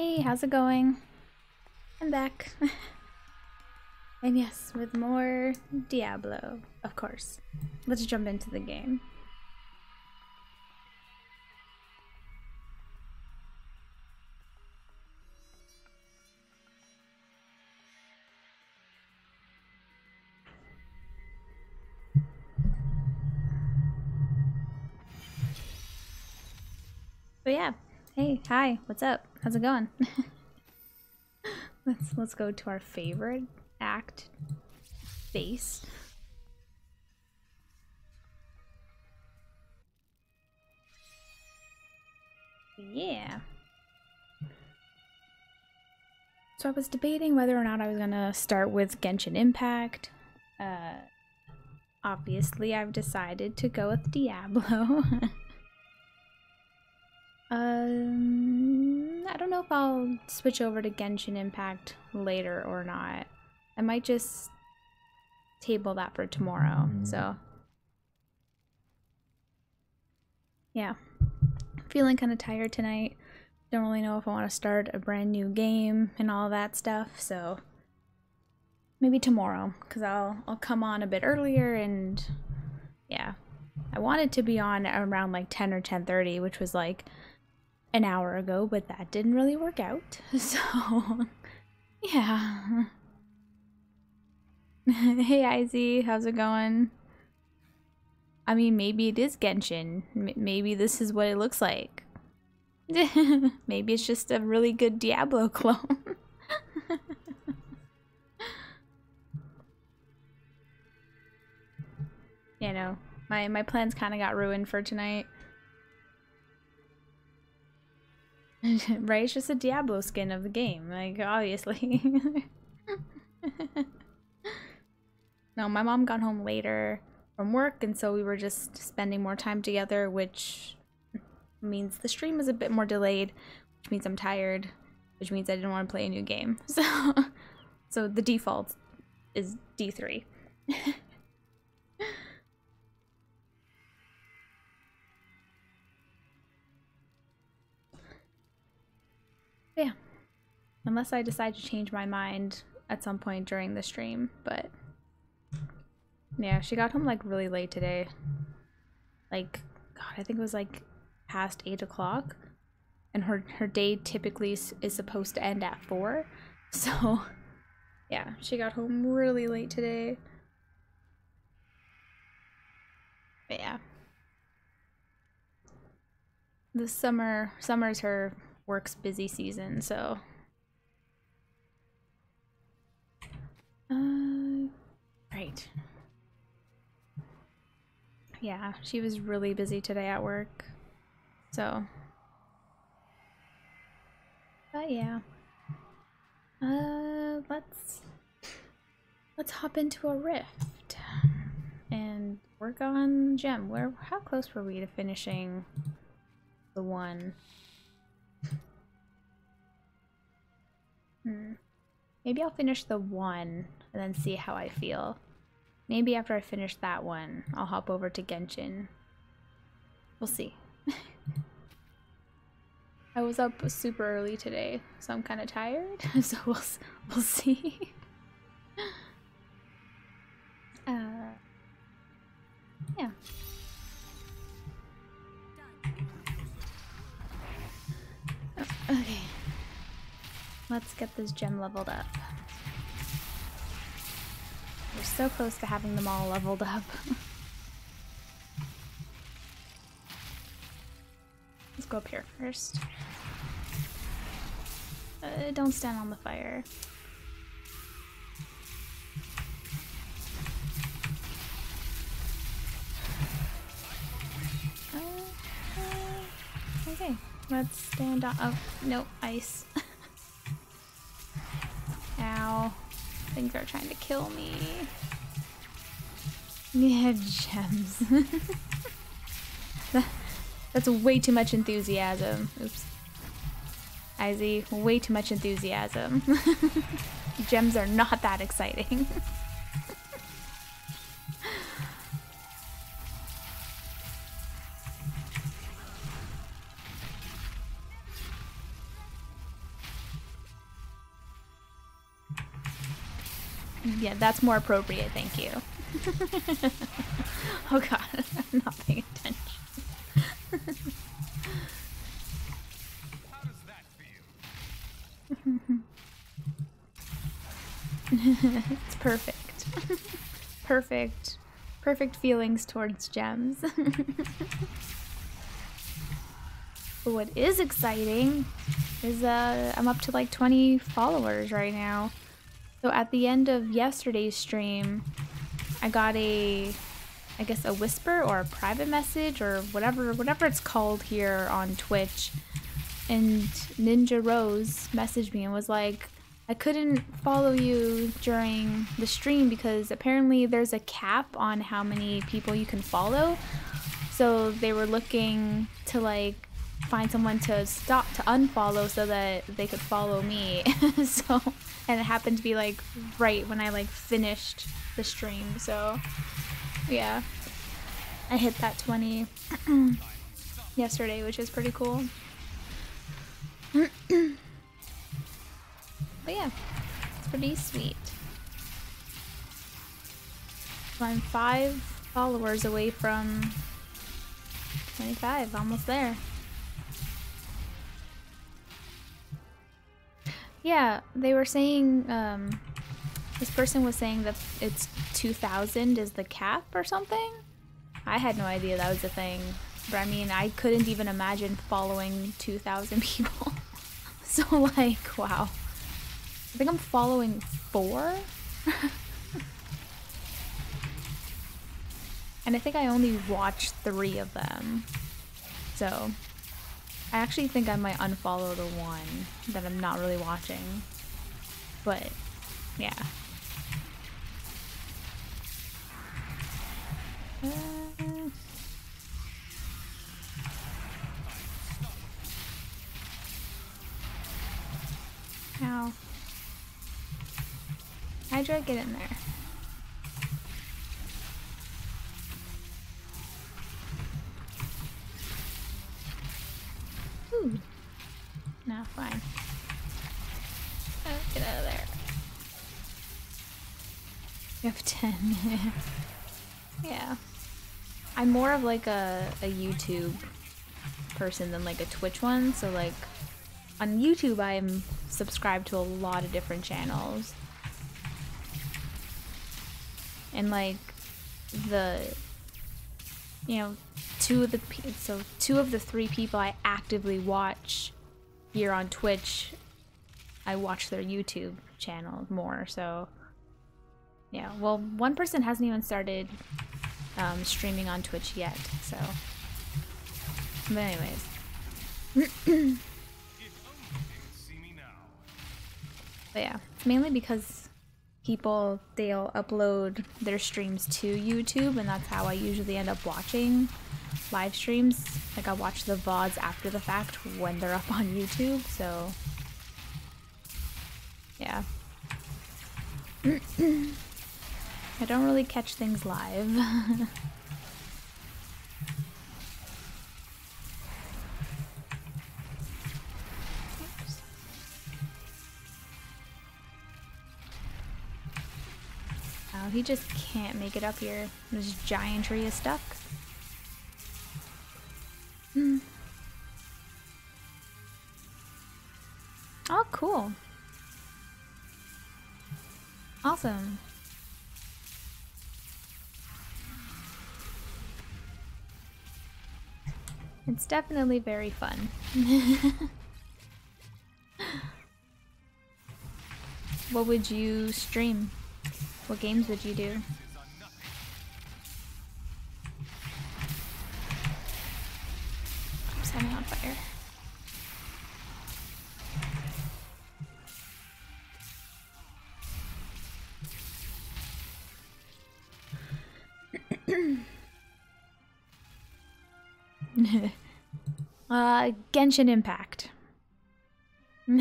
Hey, how's it going? I'm back. And yes, with more Diablo, of course. Let's jump into the game. But yeah, hey, hi, what's up? How's it going? Let's go to our favorite act base. Yeah. So I was debating whether or not I was gonna start with Genshin Impact. Obviously I've decided to go with Diablo. I don't know if I'll switch over to Genshin Impact later or not. I might just table that for tomorrow, so. Yeah. Feeling kind of tired tonight. Don't really know if I want to start a brand new game and all that stuff, so. Maybe tomorrow, because I'll come on a bit earlier and, yeah. I wanted to be on around like 10 or 10:30, which was like an hour ago, but that didn't really work out, so yeah. Hey Izzy, how's it going? I mean, maybe it is Genshin. Maybe this is what it looks like. Maybe it's just a really good Diablo clone. You know, my plans kind of got ruined for tonight. Right, it's just a Diablo skin of the game, like, obviously. No, my mom got home later from work, and so we were just spending more time together, which means the stream is a bit more delayed, which means I'm tired, which means I didn't want to play a new game. So the default is D3. Yeah, unless I decide to change my mind at some point during the stream, but yeah, she got home like really late today. Like, God, I think it was like past 8 o'clock, and her day typically is supposed to end at 4, so yeah, she got home really late today. But yeah, this summer's her work's busy season, so right. Yeah, she was really busy today at work, so but yeah, let's hop into a rift and work on Gem. How close were we to finishing the one? Maybe I'll finish the one and then see how I feel. Maybe after I finish that one, I'll hop over to Genshin. We'll see. I was up super early today, so I'm kind of tired. So we'll see. Yeah. Okay, let's get this gem leveled up. We're so close to having them all leveled up. Let's go up here first. Don't stand on the fire. Okay. Let's stand on. Oh, no, ice. Ow. Things are trying to kill me. Yeah, gems. That's way too much enthusiasm. Oops. Izzy, way too much enthusiasm. Gems are not that exciting. Yeah, that's more appropriate, thank you. Oh god, I'm not paying attention. How does that feel? It's perfect. Perfect. Perfect feelings towards gems. But what is exciting is I'm up to like 20 followers right now. So at the end of yesterday's stream, I got I guess a whisper or a private message or whatever it's called here on Twitch. And Ninja Rose messaged me and was like, I couldn't follow you during the stream because apparently there's a cap on how many people you can follow. So they were looking to like find someone to stop, to unfollow so that they could follow me. So, and it happened to be like right when I like finished the stream. So yeah, I hit that 20 yesterday, which is pretty cool. But yeah, it's pretty sweet. I'm 5 followers away from 25, almost there. Yeah, they were saying, this person was saying that it's 2,000 is the cap or something? I had no idea that was a thing. But I mean, I couldn't even imagine following 2,000 people. So like, wow. I think I'm following 4? And I think I only watched 3 of them. So I actually think I might unfollow the one that I'm not really watching. But yeah. Ow. Hydra, get in there. Ooh. No, fine. Oh, get out of there. You have 10. Yeah. I'm more of like a YouTube person than like a Twitch one, so like on YouTube I'm subscribed to a lot of different channels. And like two of the three people I actively watch here on Twitch, I watch their YouTube channel more. So yeah, well, one person hasn't even started streaming on Twitch yet. So, but anyways, but yeah, it's mainly because people, they'll upload their streams to YouTube, and that's how I usually end up watching live streams. Like I watch the VODs after the fact when they're up on YouTube, so yeah. I don't really catch things live. Oh, he just can't make it up here. This giant tree is stuck. Mm. Oh, cool. Awesome. It's definitely very fun. What would you stream? What games would you do? I'm setting on fire. Genshin Impact. Oh,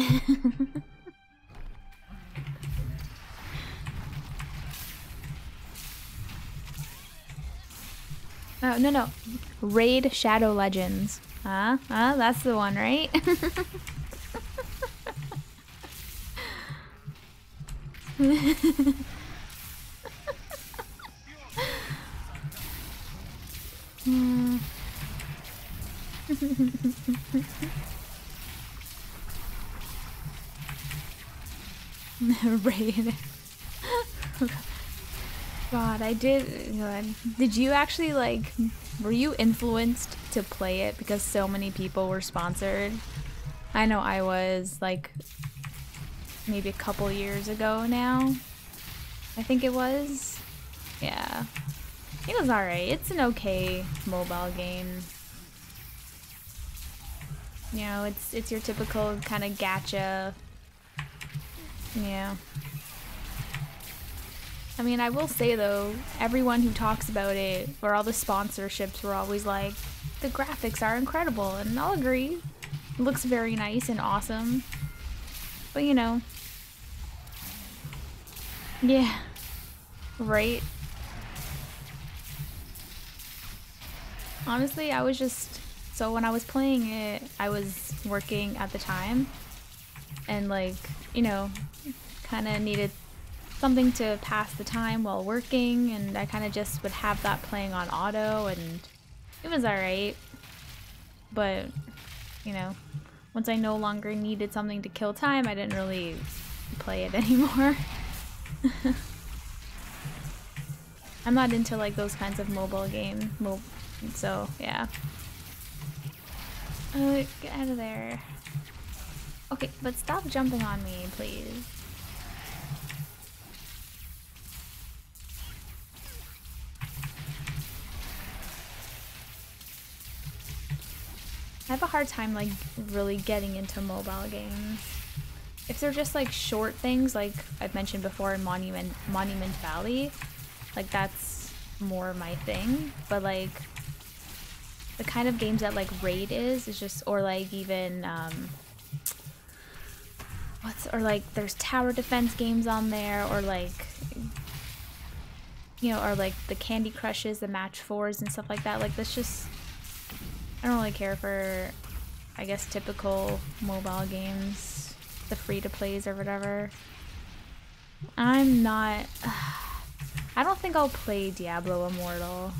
no, no. Raid Shadow Legends. Huh? Huh? That's the one, right? Raid. God, I did. God. Did you actually like? Were you influenced to play it because so many people were sponsored? I know I was, like, maybe a couple years ago now. I think it was. Yeah. It was alright. It's an okay mobile game. You know, it's your typical kind of gacha. Yeah. I mean, I will say though, everyone who talks about it, or all the sponsorships were always like, the graphics are incredible, and I'll agree. It looks very nice and awesome. But you know. Yeah. Right? Honestly, I was just... So when I was playing it, I was working at the time. And like, you know, kind of needed something to pass the time while working, and I kind of just would have that playing on auto, and it was alright. But, you know, once I no longer needed something to kill time, I didn't really play it anymore. I'm not into like those kinds of mobile games, so yeah. Get out of there. Okay, but stop jumping on me, please. I have a hard time, like, really getting into mobile games. If they're just, like, short things, like I've mentioned before in Monument Valley, like, that's more my thing. But, like, the kind of games that, like, Raid is just, or, like, even, or, like, there's tower defense games on there, or, like, you know, or, like, the Candy Crushes, the Match 4s and stuff like that. Like, that's just... I don't really care for, I guess, typical mobile games, the free-to-plays or whatever. I'm not... I don't think I'll play Diablo Immortal.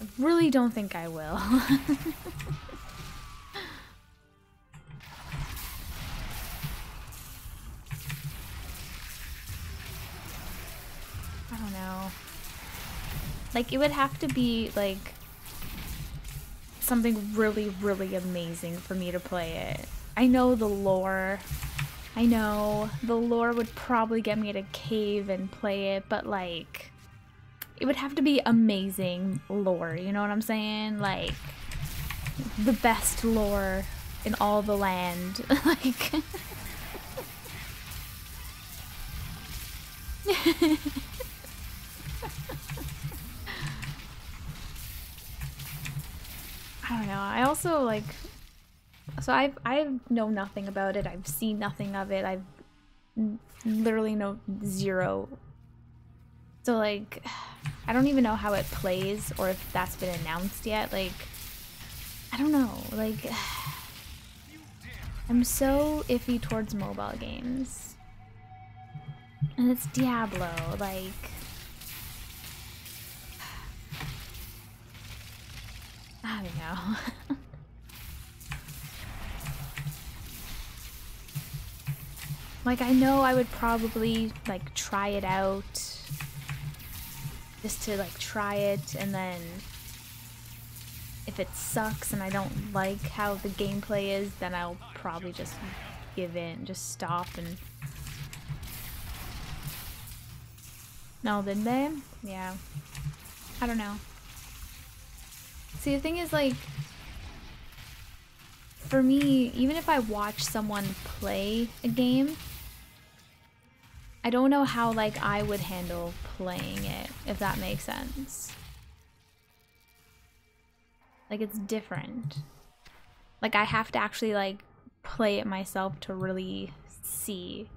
I really don't think I will. I don't know. Like, it would have to be, like... something really, really amazing for me to play it. I know the lore. I know the lore would probably get me to cave and play it, but like, it would have to be amazing lore, you know what I'm saying? Like, the best lore in all the land. Like, I don't know. I also like, so I've know nothing about it. I've seen nothing of it. I've literally know zero. So like, I don't even know how it plays or if that's been announced yet. Like, I don't know. Like, I'm so iffy towards mobile games. And it's Diablo, like. I don't know. Like, I know I would probably, like, try it out. Just to, like, try it, and then... if it sucks and I don't like how the gameplay is, then I'll probably just give in, just stop and... No, didn't they? Yeah. I don't know. See, the thing is, like, for me, even if I watch someone play a game, I don't know how, like, I would handle playing it, if that makes sense. Like, it's different. Like, I have to actually, like, play it myself to really see,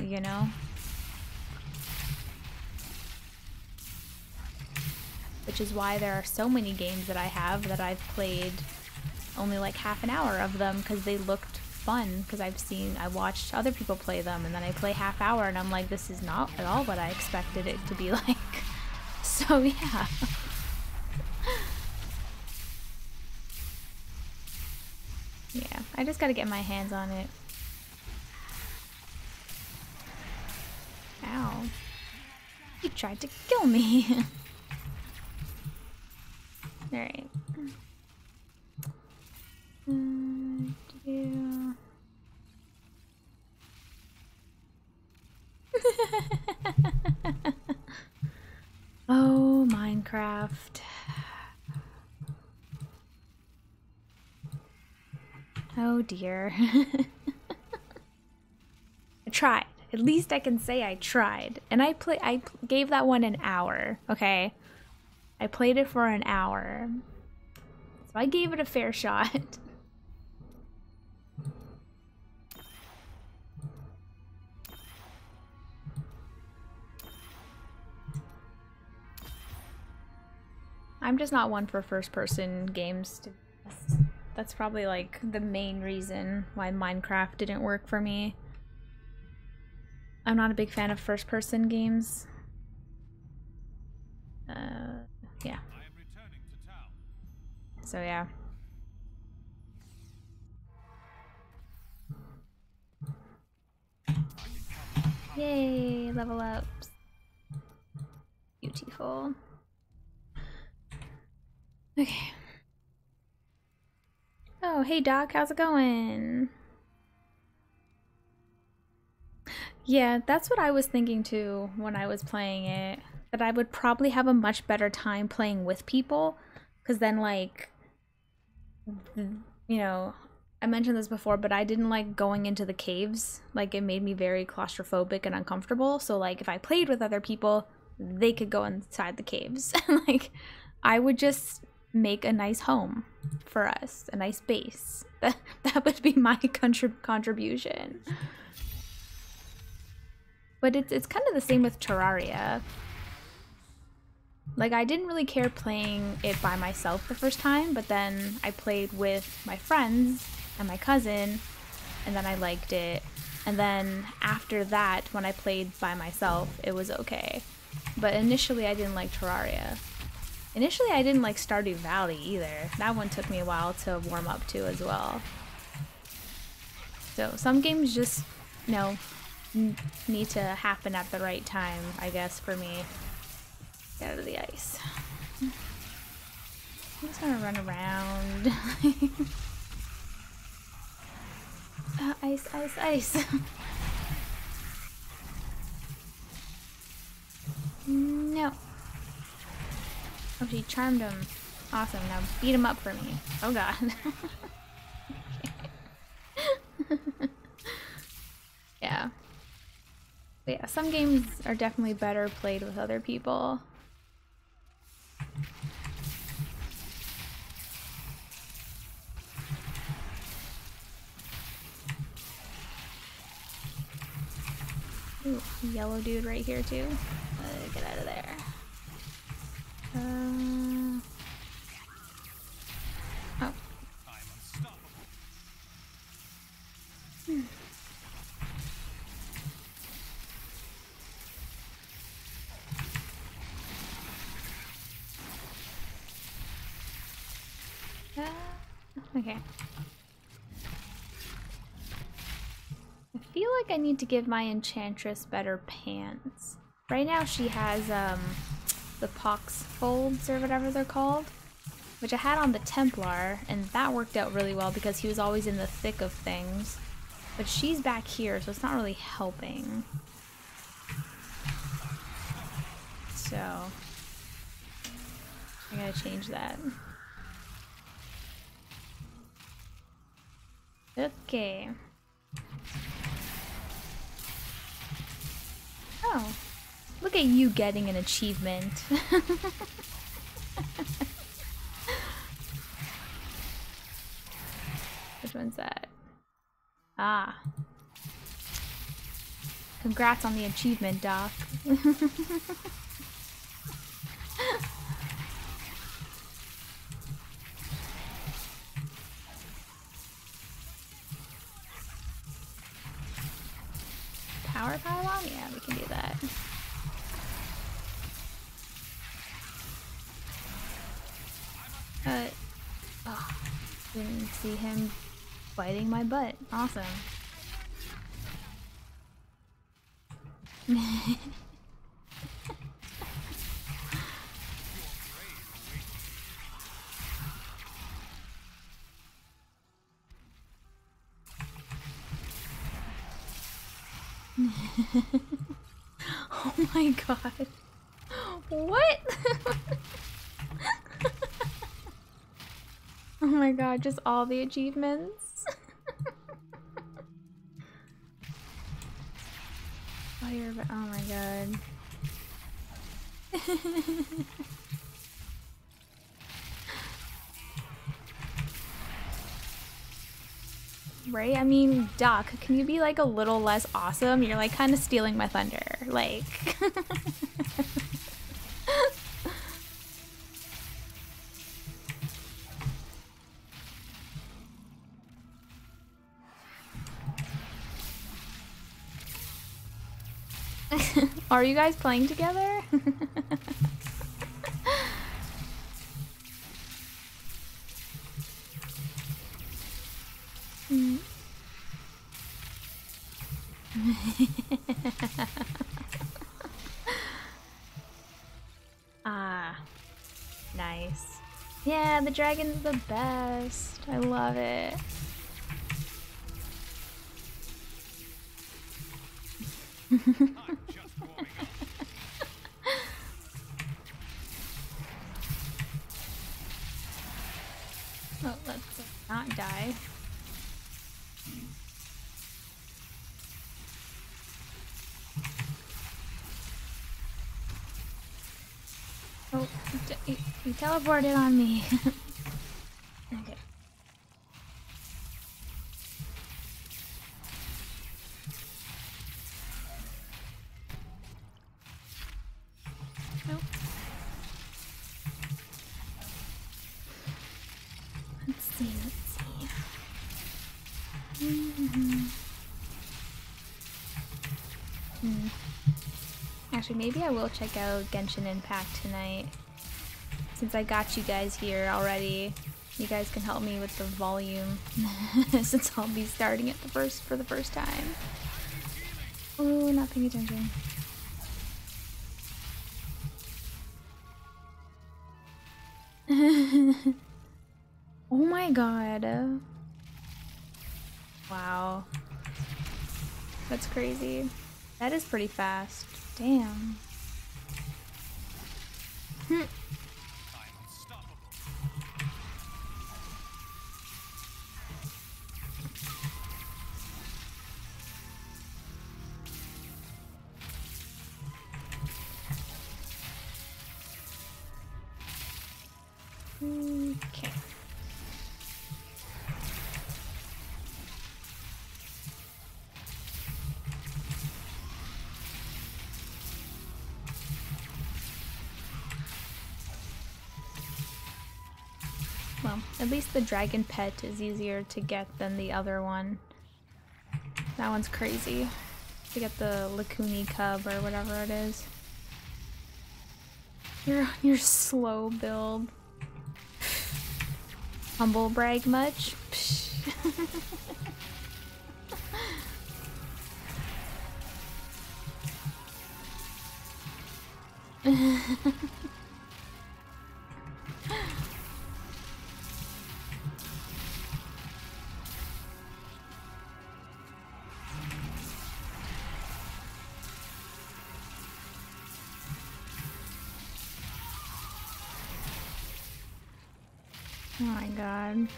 you know? Which is why there are so many games that I have that I've played only like half an hour of them because they looked fun, because I watched other people play them, and then I play half hour and I'm like, this is not at all what I expected it to be like. So yeah. Yeah, I just gotta get my hands on it. Ow. You tried to kill me. Alright. Oh, Minecraft. Oh dear. I tried. At least I can say I tried. And I gave that one an hour, okay? I played it for an hour. So I gave it a fair shot. I'm just not one for first-person games, to be honest. That's probably like the main reason why Minecraft didn't work for me. I'm not a big fan of first-person games. Yeah. So yeah. Yay, level ups. Beautiful. Okay. Oh, hey Doc, how's it going? Yeah, that's what I was thinking too when I was playing it. That I would probably have a much better time playing with people, because then like, you know, I mentioned this before, but I didn't like going into the caves. Like it made me very claustrophobic and uncomfortable. So like if I played with other people, they could go inside the caves. Like I would just make a nice home for us, a nice base. That would be my contribution. But it's kind of the same with Terraria. Like I didn't really care playing it by myself the first time, but then I played with my friends and my cousin, and then I liked it. And then after that, when I played by myself, it was okay. But initially I didn't like Terraria. Initially I didn't like Stardew Valley either. That one took me a while to warm up to as well. So some games just, you know, need to happen at the right time, I guess, for me. Get out of the ice. I'm just gonna run around. Ice, ice, ice. No. Oh, she charmed him. Awesome, now beat him up for me. Oh god. Yeah. But yeah, some games are definitely better played with other people. Ooh, yellow dude right here too. Get out of there. Oh. Hmm. Okay. I feel like I need to give my enchantress better pants. Right now she has the pox folds or whatever they're called, which I had on the Templar, and that worked out really well because he was always in the thick of things. But she's back here, so it's not really helping. So I gotta change that. Okay. Oh. Look at you getting an achievement. Which one's that? Ah. Congrats on the achievement, Doc. Power bomb? Yeah, we can do that. Didn't see him biting my butt. Awesome. Oh my god. What? Oh my god, just all the achievements. Fire, oh my god. Right? I mean, Doc, can you be like a little less awesome? You're like kind of stealing my thunder. Like... Are you guys playing together? Ah, nice. Yeah, the dragon's the best. I love it. Oh, let's not die. Oh, you teleported on me. Okay. Nope. Let's see. Actually, maybe I will check out Genshin Impact tonight. Since I got you guys here already, you guys can help me with the volume. Since I'll be starting it for the first time. Ooh, not paying attention. Oh my god. Wow. That's crazy. That is pretty fast. Damn. Hm. Okay. Well, at least the dragon pet is easier to get than the other one. That one's crazy. To get the Lacuni cub or whatever it is. You're on your slow build. Humble brag much? Oh my god.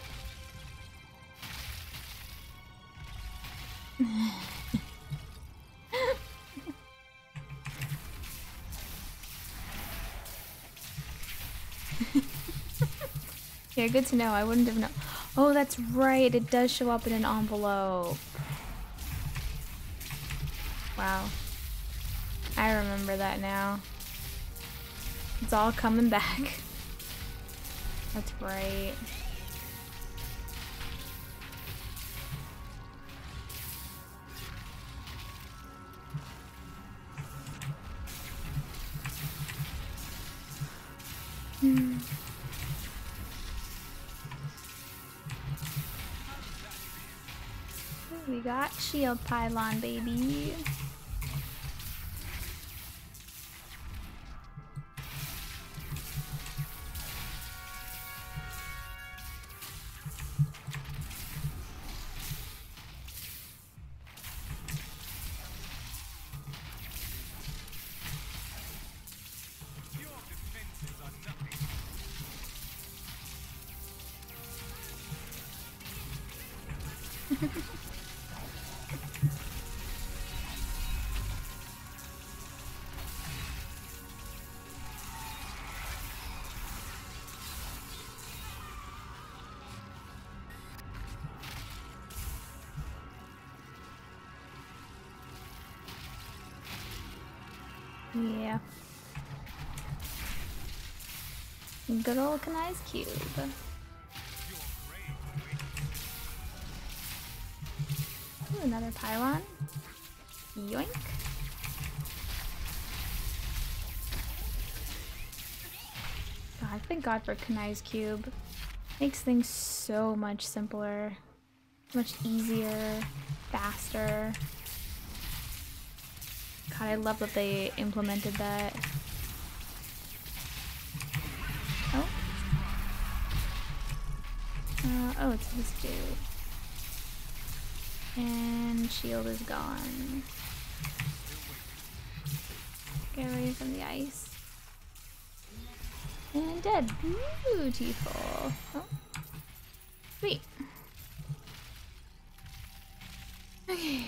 Yeah, good to know. I wouldn't have known. Oh, that's right. It does show up in an envelope. Wow. I remember that now. It's all coming back. That's right. Hmm. We got shield pylon, baby. Yeah. Good old Kanai's Cube. Ooh, another pylon. Yoink. God, thank God for Kanai's Cube. Makes things so much simpler, much easier, faster. God, I love that they implemented that. Oh. Oh, it's this dude. And shield is gone. Get away from the ice. And dead. Beautiful. Oh. Sweet. Okay.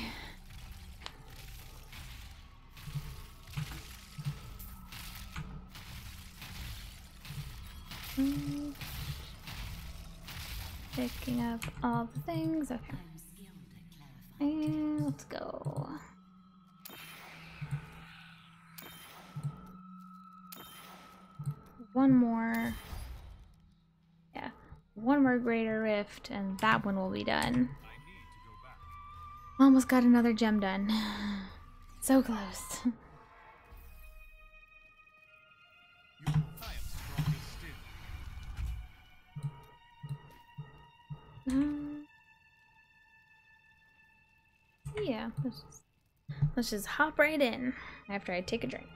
Picking up all the things, okay. And let's go. One more. Yeah, one more greater rift and that one will be done. Almost got another gem done. So close. Yeah, let's just hop right in after I take a drink.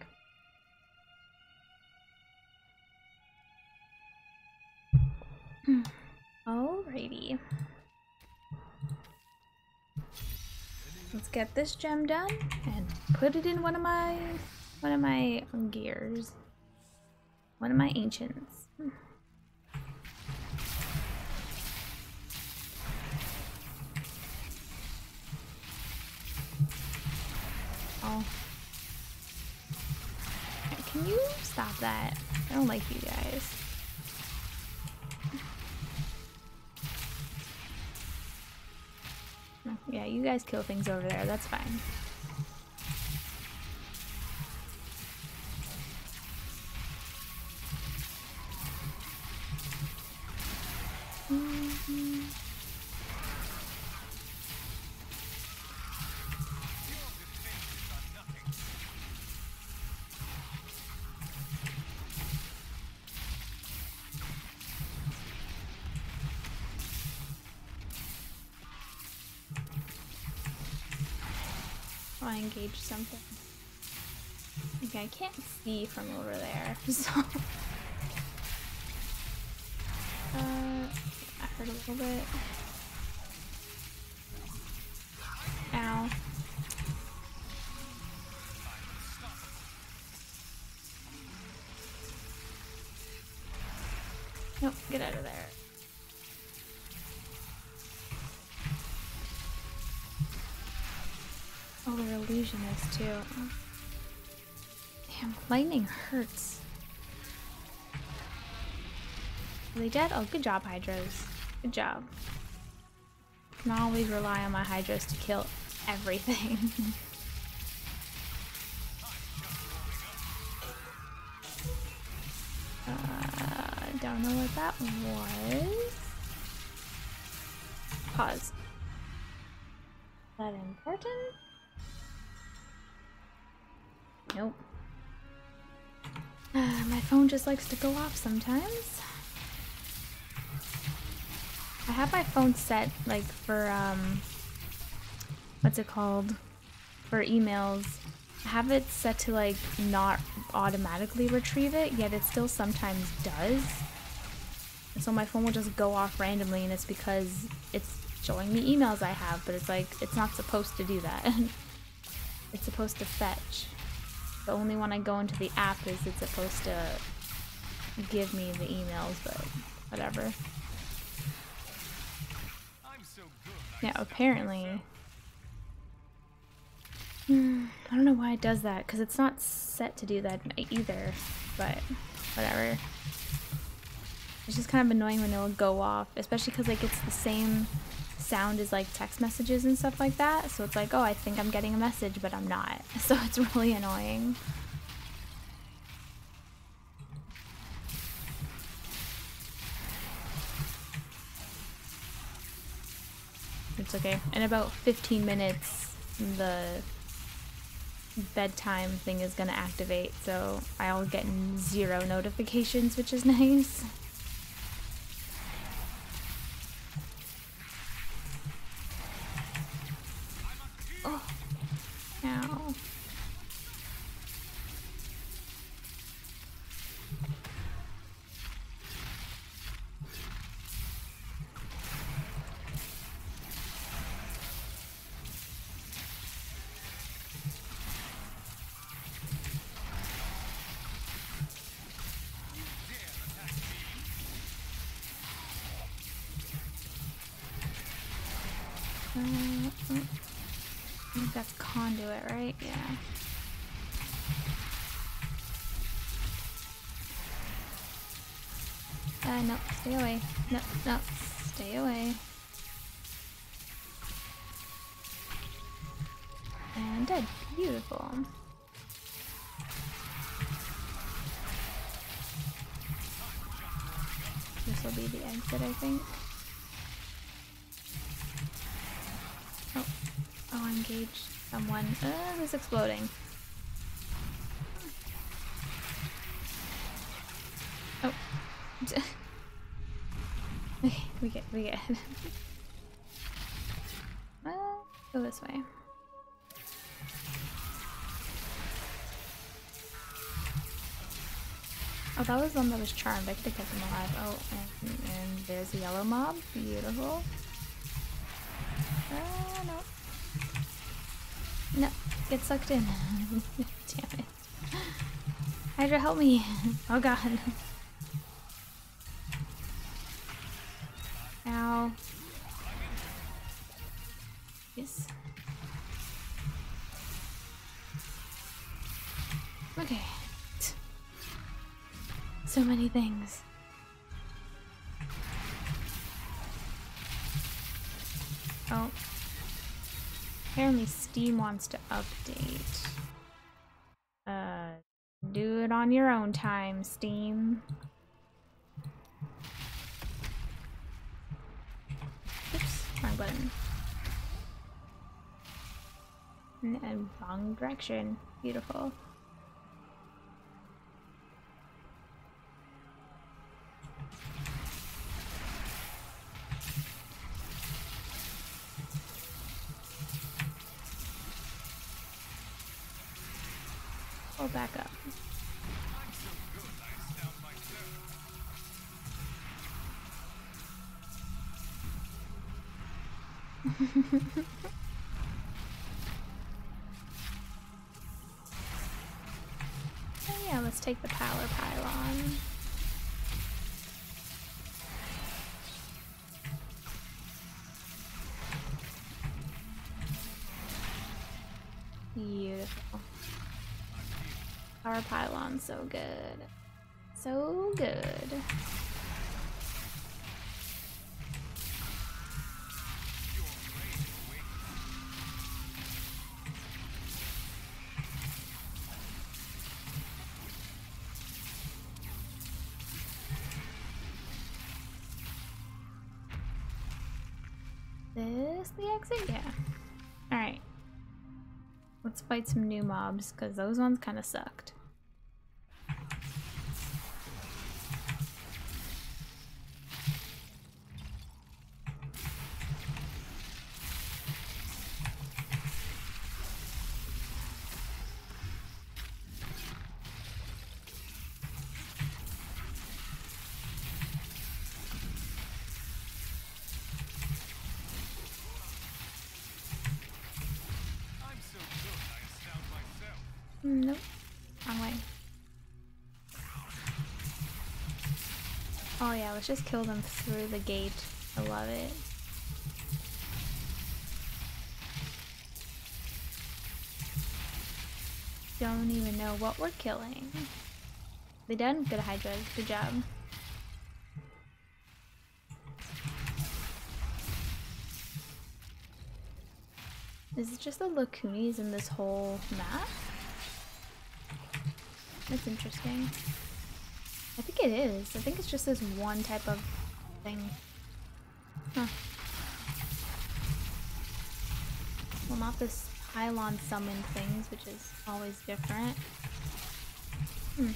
Alrighty. Let's get this gem done and put it in one of my gears. One of my ancients. Oh. Can you stop that? I don't like you guys. Yeah, you guys kill things over there, that's fine. Engage something. Okay, I can't see from over there, so I hurt a little bit. Ow. Nope, get out of there. Illusionist too. Damn, lightning hurts. Are they dead? Oh, good job, Hydros. Good job. Can always rely on my Hydros to kill everything. Don't know what that was. Pause. Is that important? Nope. My phone just likes to go off sometimes. I have my phone set like for what's it called, for emails, have it set to like not automatically retrieve it, yet it still sometimes does. And so my phone will just go off randomly, and it's because it's showing me emails I have, but it's like, it's not supposed to do that. It's supposed to fetch, but only when I go into the app is it's supposed to give me the emails, but whatever. Yeah, apparently. I don't know why it does that, because it's not set to do that either, but whatever. It's just kind of annoying when it'll go off, especially because like it's the same sound as like text messages and stuff like that, so it's like, oh, I think I'm getting a message, but I'm not, so it's really annoying. It's okay. In about 15 minutes, the bedtime thing is gonna activate, so I'll get zero notifications, which is nice. Oh, ow. I think that's conduit, right? Yeah. No, stay away. No, no, stay away. And dead. Beautiful. This will be the exit, I think. Oh. Oh, engage someone. Who's exploding? Oh. Okay, we get it. Go this way. Oh, that was one that was charmed. I could have kept them alive. Oh, and there's a yellow mob. Beautiful. No. No, get sucked in. Damn it. Hydra, help me. Oh god. Ow. Yes. Okay. So many things. Oh. Apparently Steam wants to update. Do it on your own time, Steam. Oops, wrong button. And wrong direction. Beautiful. Back up. Oh yeah, let's take the power pylon. Beautiful. Our pylon's so good. So good. This the exit? Yeah. Alright. Let's fight some new mobs, because those ones kind of sucked. Nope. Wrong way. Oh yeah, let's just kill them through the gate. I love it. Don't even know what we're killing. They done? Good Hydra. Good job. Is it just the Lacunis in this whole map? That's interesting. I think it is. I think it's just this one type of thing. Huh. Well, not this pylon summon things, which is always different. Hmm.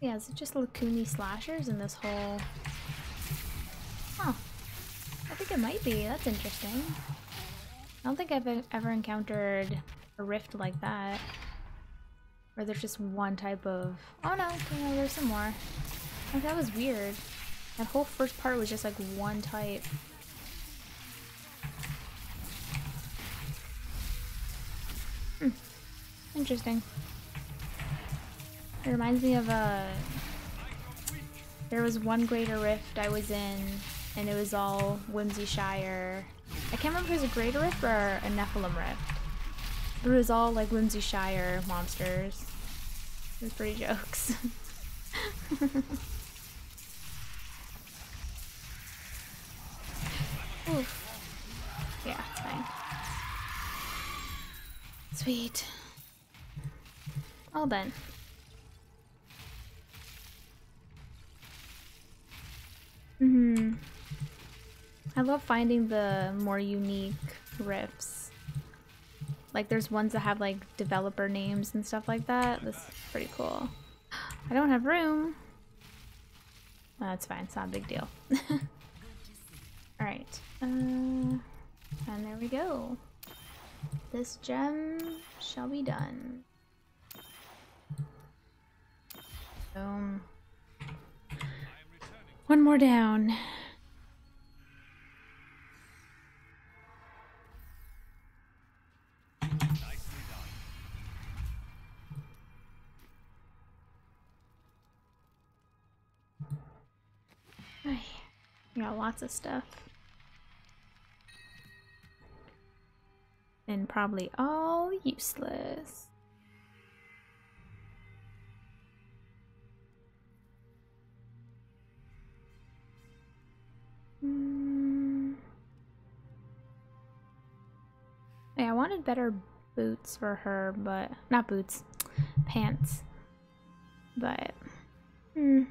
Yeah, is it just Lacuni slashers in this whole... Huh. I think it might be. That's interesting. I don't think I've ever encountered a rift like that. Where there's just one type of... Oh no, okay, no, there's some more. Oh, that was weird. That whole first part was just like one type. Hmm. Interesting. It reminds me of there was one Greater Rift I was in, and it was all Whimsyshire. I can't remember if it was a Greater Rift or a Nephilim Rift, but it was all like Whimsyshire monsters. It was pretty jokes. Oof. Yeah, it's fine. Sweet. All done. Mm-hmm. I love finding the more unique riffs. Like there's ones that have like developer names and stuff like that. That's pretty cool. I don't have room. No, that's fine, it's not a big deal. Alright. And there we go. This gem shall be done. Boom. One more down. I got lots of stuff. And probably all useless. Yeah, I wanted better boots for her, but not boots, pants. But and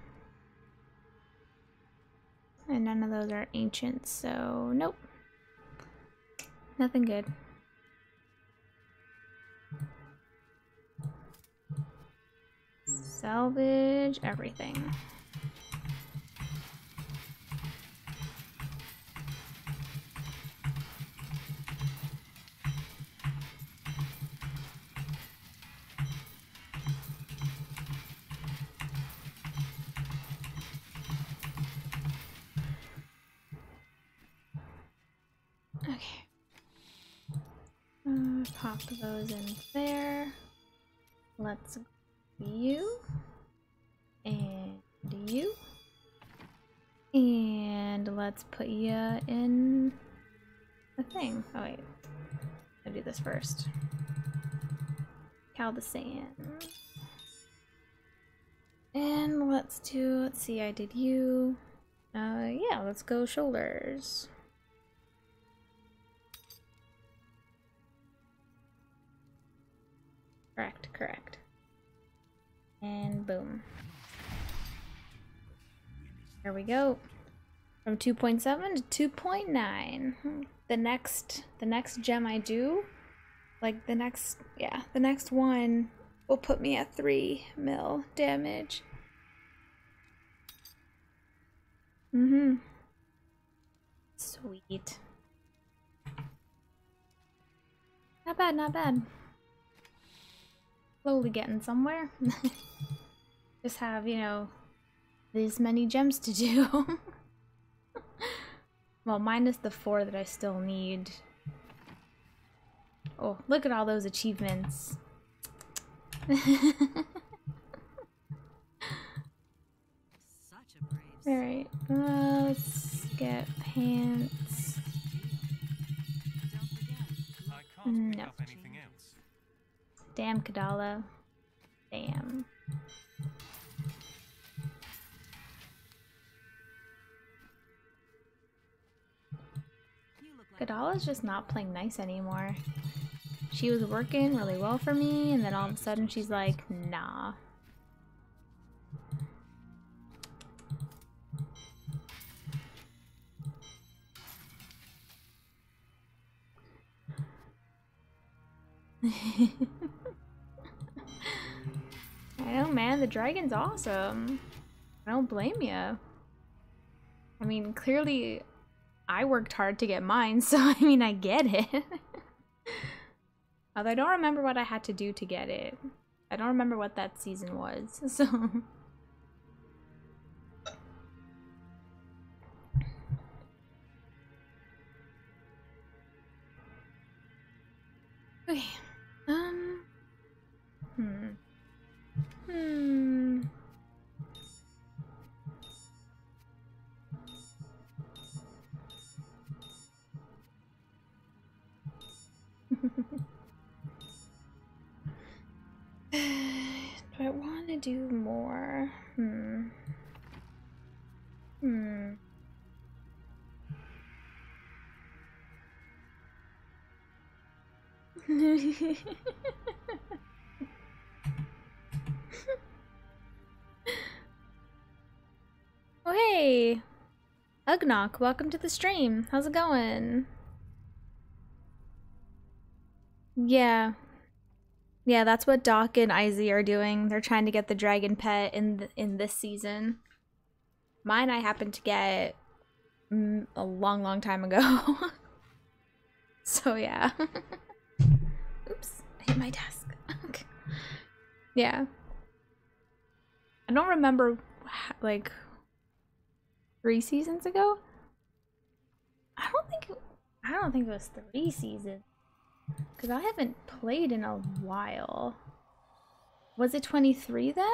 none of those are ancient, so nope, nothing good. Salvage everything. Pop those in there. Let's you and you, and let's put you in the thing. Oh wait, I do this first. Cow the sand, and let's do. Let's see. I did you. Yeah. Let's go shoulders. Correct, correct. And boom. There we go. From 2.7 to 2.9. The next gem I do, like the next one will put me at 3 mil damage. Mm-hmm. Sweet. Not bad, not bad. Slowly getting somewhere. Just have, you know, these many gems to do. Well, minus the 4 that I still need. Oh, look at all those achievements. Alright, let's get pants. No. Damn, Kadala. Damn. Kadala's just not playing nice anymore. She was working really well for me, and then all of a sudden she's like, nah. I know, man, the dragon's awesome. I don't blame you. I mean, clearly I worked hard to get mine, so I mean, I get it. Although I don't remember what I had to do to get it. I don't remember what that season was, so... Okay, do I want to do more? Oh, hey! Ugnok, welcome to the stream. How's it going? Yeah. Yeah, that's what Doc and Izzy are doing. They're trying to get the dragon pet in this season. Mine I happened to get a long time ago. So yeah. Oops, I hit my desk. Okay. Yeah. I don't remember, like, 3 seasons ago? I don't think it was 3 seasons. Because I haven't played in a while. Was it 23 then?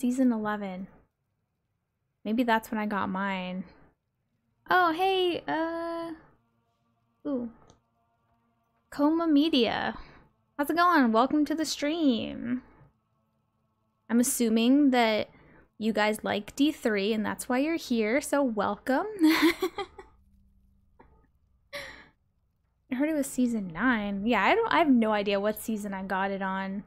Season 11. Maybe that's when I got mine. Oh, hey, ooh. Coma Media. How's it going? Welcome to the stream. I'm assuming that you guys like D3 and that's why you're here, so welcome. I heard it was season 9. Yeah, I have no idea what season I got it on.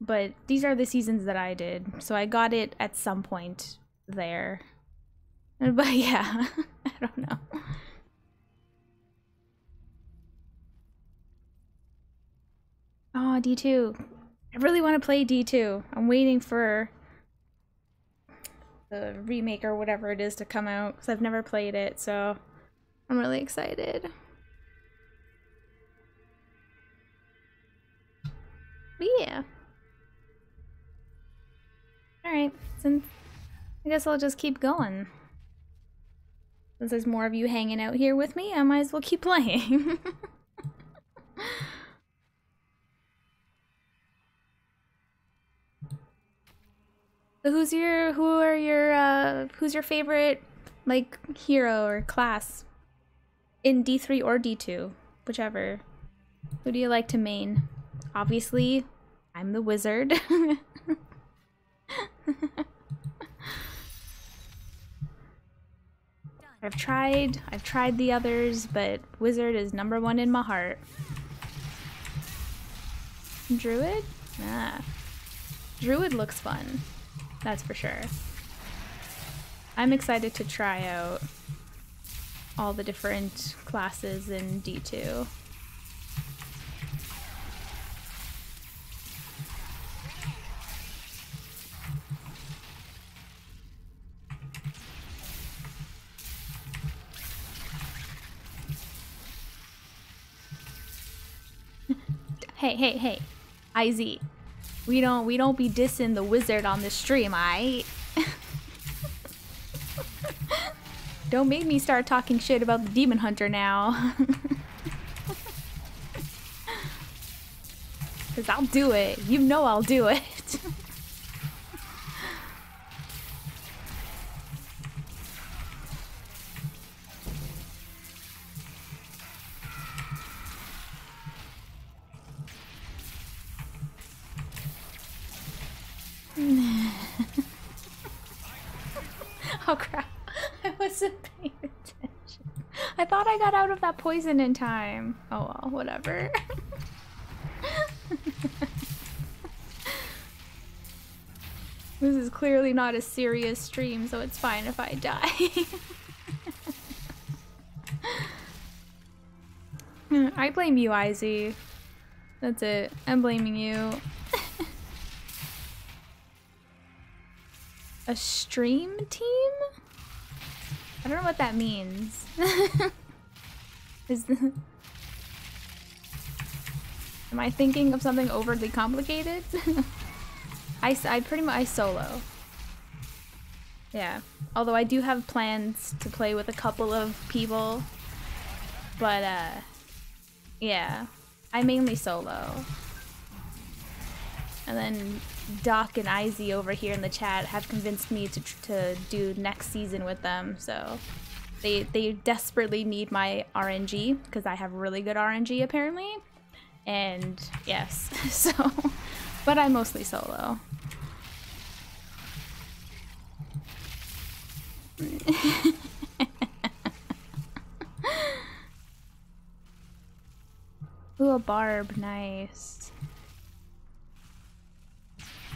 But these are the seasons that I did. So I got it at some point there. But yeah, I don't know. Oh, D2. I really want to play D2. I'm waiting for the remake or whatever it is to come out, because I've never played it, so I'm really excited. But yeah. Alright, since I guess I'll just keep going. Since there's more of you hanging out here with me, I might as well keep playing. So who's your favorite, like, hero or class in D3 or D2, whichever? Who do you like to main? Obviously, I'm the wizard. I've tried the others, but wizard is #1 in my heart. Druid? Ah. Druid looks fun. That's for sure. I'm excited to try out all the different classes in D2. Hey. IZ. We don't be dissing the wizard on this stream, aight? Don't make me start talking shit about the demon hunter now. Cause I'll do it. You know I'll do it. Oh crap, I wasn't paying attention. I thought I got out of that poison in time. Oh well, whatever. This is clearly not a serious stream, so it's fine if I die. I blame you, IZ. That's it. I'm blaming you. A stream team? I don't know what that means. Am I thinking of something overly complicated? I solo. Yeah. Although I do have plans to play with a couple of people. But, yeah. I mainly solo. And then Doc and Izzy over here in the chat have convinced me to do next season with them, so... They desperately need my RNG, because I have really good RNG, apparently. And yes, so, but I mostly solo. Ooh, a barb, nice.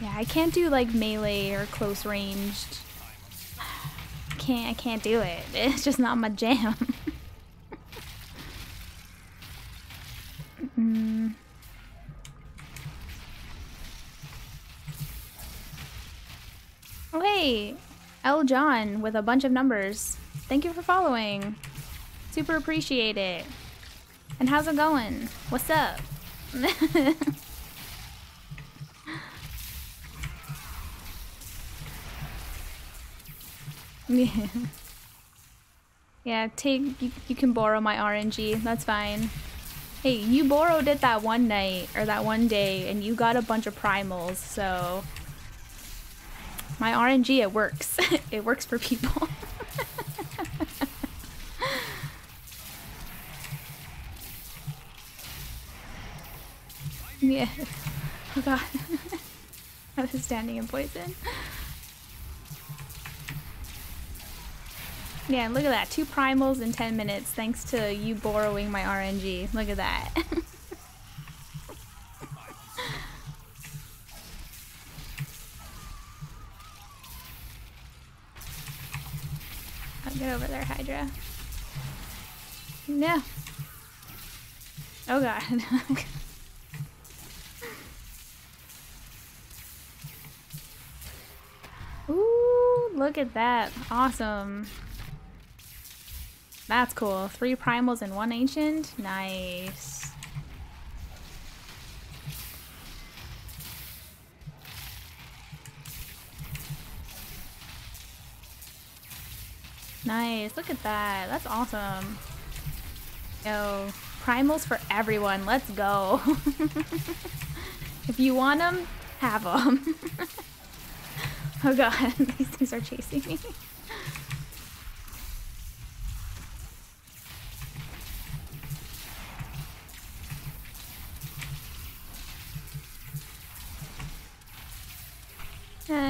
Yeah, I can't do like melee or close ranged. I can't do it. It's just not my jam. Mm. Oh hey, L. John with a bunch of numbers. Thank you for following. Super appreciate it. And how's it going? What's up? Yeah. Yeah, you can borrow my RNG. That's fine. Hey, you borrowed it that one night, or that one day, and you got a bunch of primals, so... My RNG, it works. It works for people. Yeah. Oh god. I was standing in poison. Yeah, look at that. 2 primals in 10 minutes, thanks to you borrowing my RNG. Look at that. I'll get over there, Hydra. No. Oh god. Ooh, look at that. Awesome. That's cool. 3 primals and 1 ancient. Nice. Nice. Look at that. That's awesome. Yo, primals for everyone. Let's go. If you want them, have them. Oh god, these things are chasing me.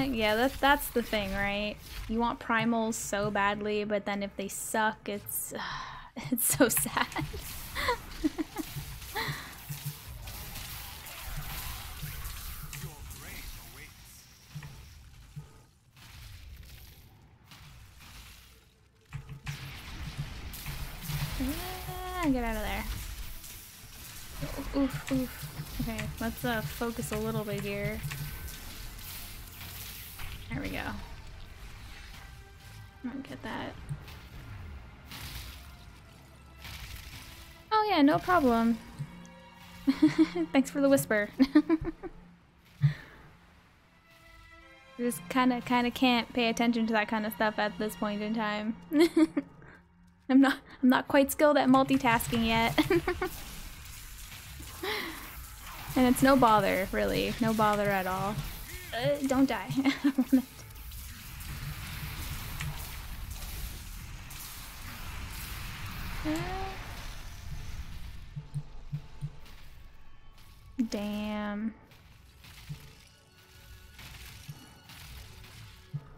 Yeah, that's the thing, right? You want primals so badly, but then if they suck, it's so sad. Get out of there. Oof, oof. Okay, let's focus a little bit here. There we go. I'm gonna get that. Oh yeah, no problem. Thanks for the whisper. Just kind of can't pay attention to that kind of stuff at this point in time. I'm not quite skilled at multitasking yet. And it's no bother, really. No bother at all. Don't die. Damn.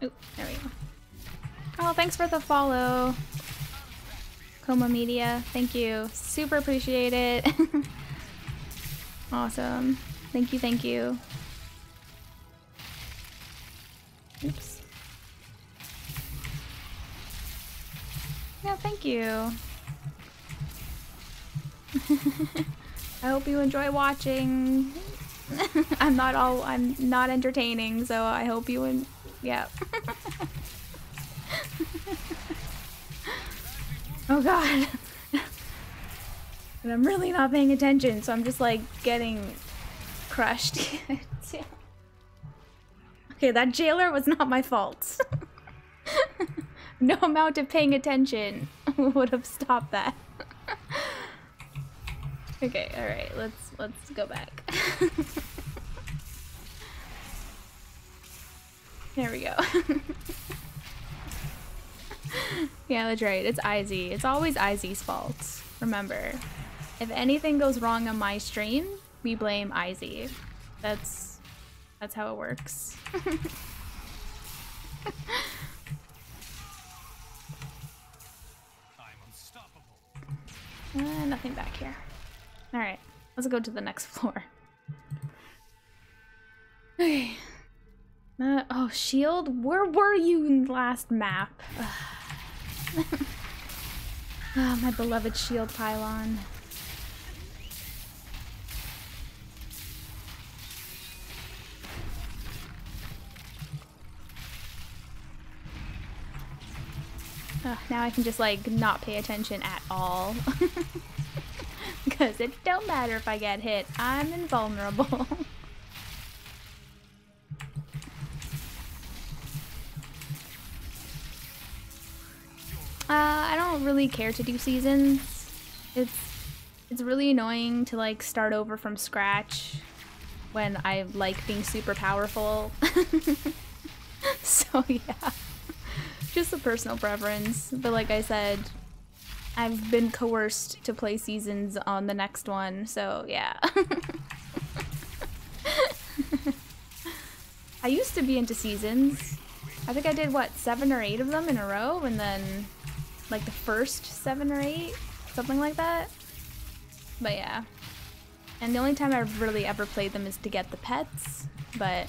Ooh, there we go. Oh, thanks for the follow, Coma Media. Thank you. Super appreciate it. Awesome. Thank you, thank you. Oops. No, thank you. I hope you enjoy watching. I'm not entertaining, so I hope you yeah. Oh god. And I'm really not paying attention, so I'm just like getting crushed. Okay, that jailer was not my fault. No amount of paying attention would have stopped that. Okay, all right, let's go back. There we go. Yeah, that's right. It's Izzy. It's always Izzy's fault. Remember, if anything goes wrong on my stream, we blame Izzy. That's how it works. Nothing back here. All right, let's go to the next floor. Okay. Oh, shield? Where were you in the last map? Oh, my beloved shield pylon. Oh, now I can just like not pay attention at all. Because it don't matter if I get hit, I'm invulnerable. I don't really care to do seasons. It's really annoying to like start over from scratch when I like being super powerful. So yeah, just a personal preference. But like I said, I've been coerced to play seasons on the next one, so yeah. I used to be into seasons. I think I did, what, 7 or 8 of them in a row, and then like the first 7 or 8, something like that. But yeah. And the only time I've really ever played them is to get the pets, but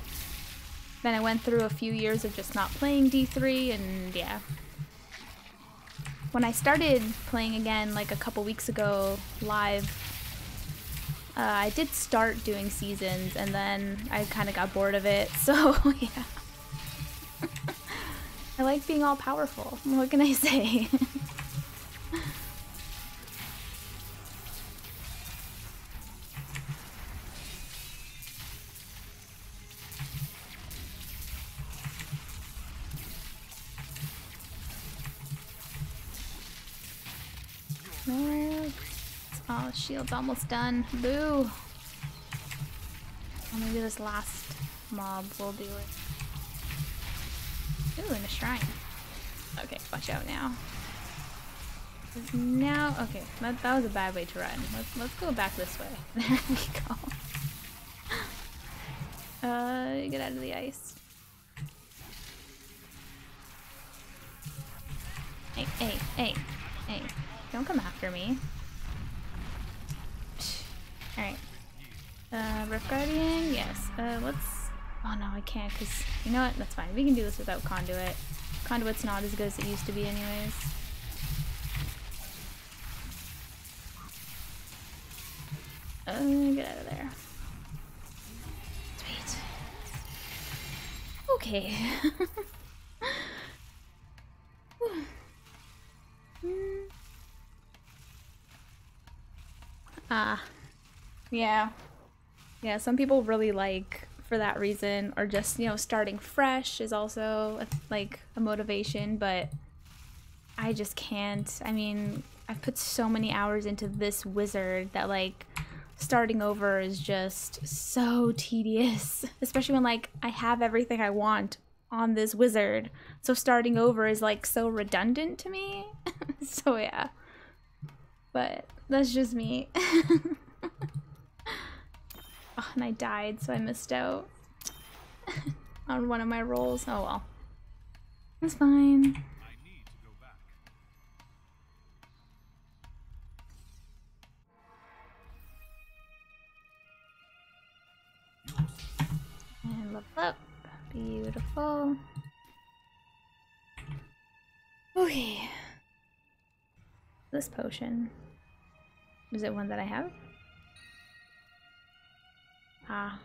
then I went through a few years of just not playing D3, and yeah. When I started playing again like a couple weeks ago live, I did start doing seasons, and then I kind of got bored of it, so yeah. I like being all powerful. What can I say? Oh, shield's almost done. Boo! I'm gonna do this last mob. We'll do it. Ooh, in a shrine. Okay, watch out now. Now, okay, that was a bad way to run. Let's go back this way. There we go. Get out of the ice. Hey, hey, hey, hey! Don't come after me. All right. Rift Guardian, yes. Let's. Oh no, I can't, because, you know what, that's fine. We can do this without Conduit. Conduit's not as good as it used to be anyways. Get out of there. Sweet. Okay. Yeah. Yeah, some people really like for that reason, or just, you know, starting fresh is also a motivation, but I just can't. I mean, I've put so many hours into this wizard that like starting over is just so tedious, especially when like I have everything I want on this wizard, so starting over is like so redundant to me. So yeah, but that's just me. Oh, and I died, so I missed out on one of my rolls. Oh well, that's fine. I need to go back. And level up. Beautiful. Okay. This potion. Is it one that I have? Ah.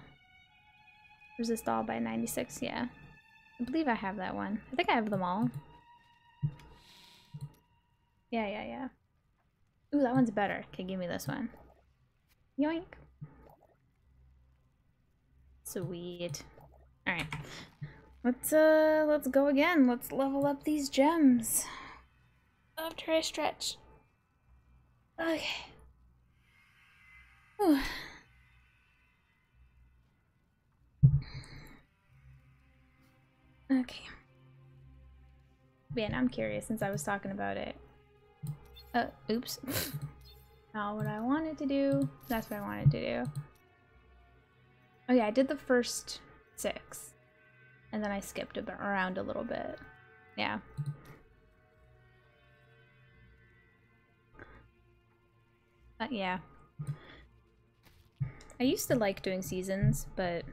Resist all by 96, yeah. I believe I have that one. I think I have them all. Yeah, yeah, yeah. Ooh, that one's better. Okay, give me this one. Yoink. Sweet. Alright. Let's go again. Let's level up these gems. After I stretch. Okay. Whew. Okay. Man, I'm curious since I was talking about it. Oops. Not what I wanted to do. That's what I wanted to do. Oh yeah, I did the first 6. And then I skipped around a little bit. Yeah. But yeah. I used to like doing seasons, but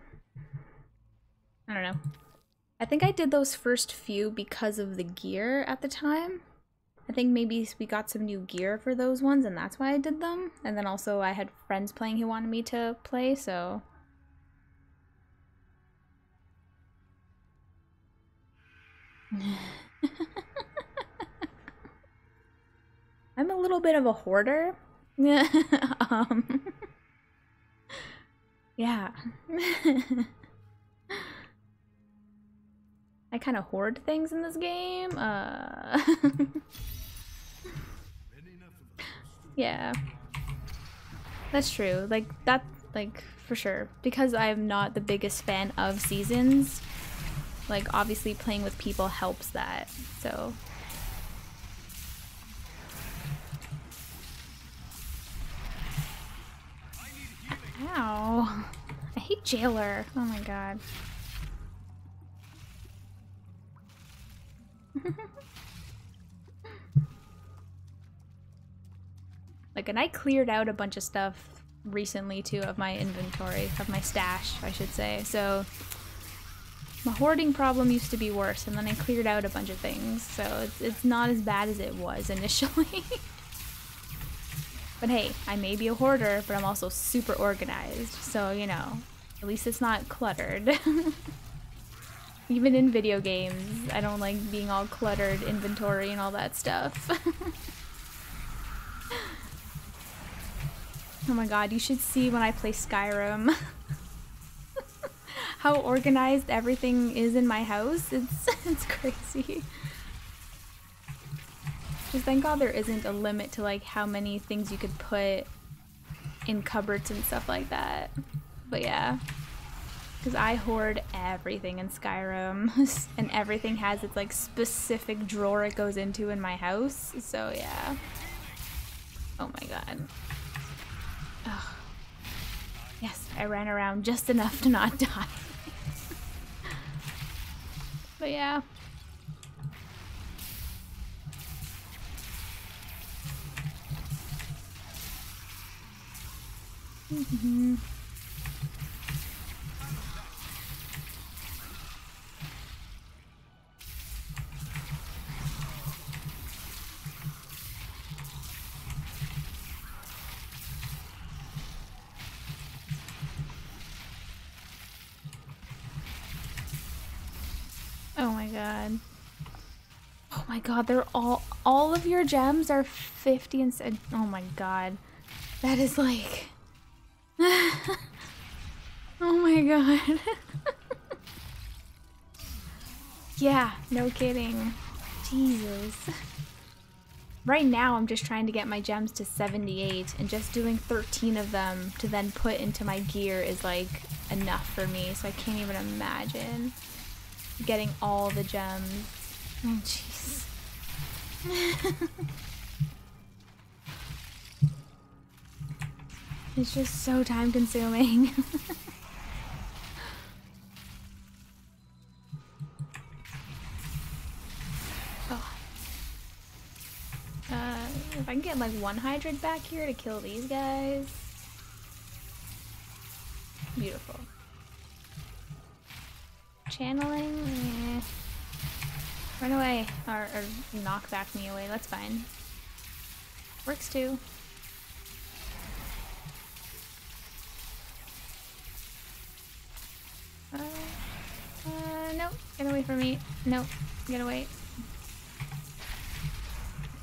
I don't know. I think I did those first few because of the gear at the time. I think maybe we got some new gear for those ones and that's why I did them. And then also I had friends playing who wanted me to play, so... I'm a little bit of a hoarder. Yeah. I kind of hoard things in this game. Yeah, that's true. Like for sure, because I'm not the biggest fan of seasons. Like obviously playing with people helps that. So. Ow! I hate Jailer. Oh my god. Like, and I cleared out a bunch of stuff recently too of my inventory, of my stash, I should say. So my hoarding problem used to be worse, and then I cleared out a bunch of things, so it's not as bad as it was initially. But hey, I may be a hoarder, but I'm also super organized, so you know, at least it's not cluttered. Even in video games, I don't like being all cluttered inventory and all that stuff. Oh my god, you should see when I play Skyrim. How organized everything is in my house. It's crazy. Just thank god there isn't a limit to like how many things you could put in cupboards and stuff like that. But yeah. Because I hoard everything in Skyrim, and everything has its like specific drawer it goes into in my house, so yeah. Oh my god. Ugh. Yes, I ran around just enough to not die. But yeah. Mm-hmm. Oh my god. Oh my god, they're all of your gems are 50 and oh my god. That is like Oh my god. Yeah, no kidding. Jesus. Right now I'm just trying to get my gems to 78, and just doing 13 of them to then put into my gear is like enough for me, so I can't even imagine getting all the gems. Oh jeez. It's just so time consuming. If I can get like one hydrant back here to kill these guys. Beautiful. Channeling? Eh. Run away, or knock back me away, that's fine. Works too. Nope, get away from me. Nope, get away.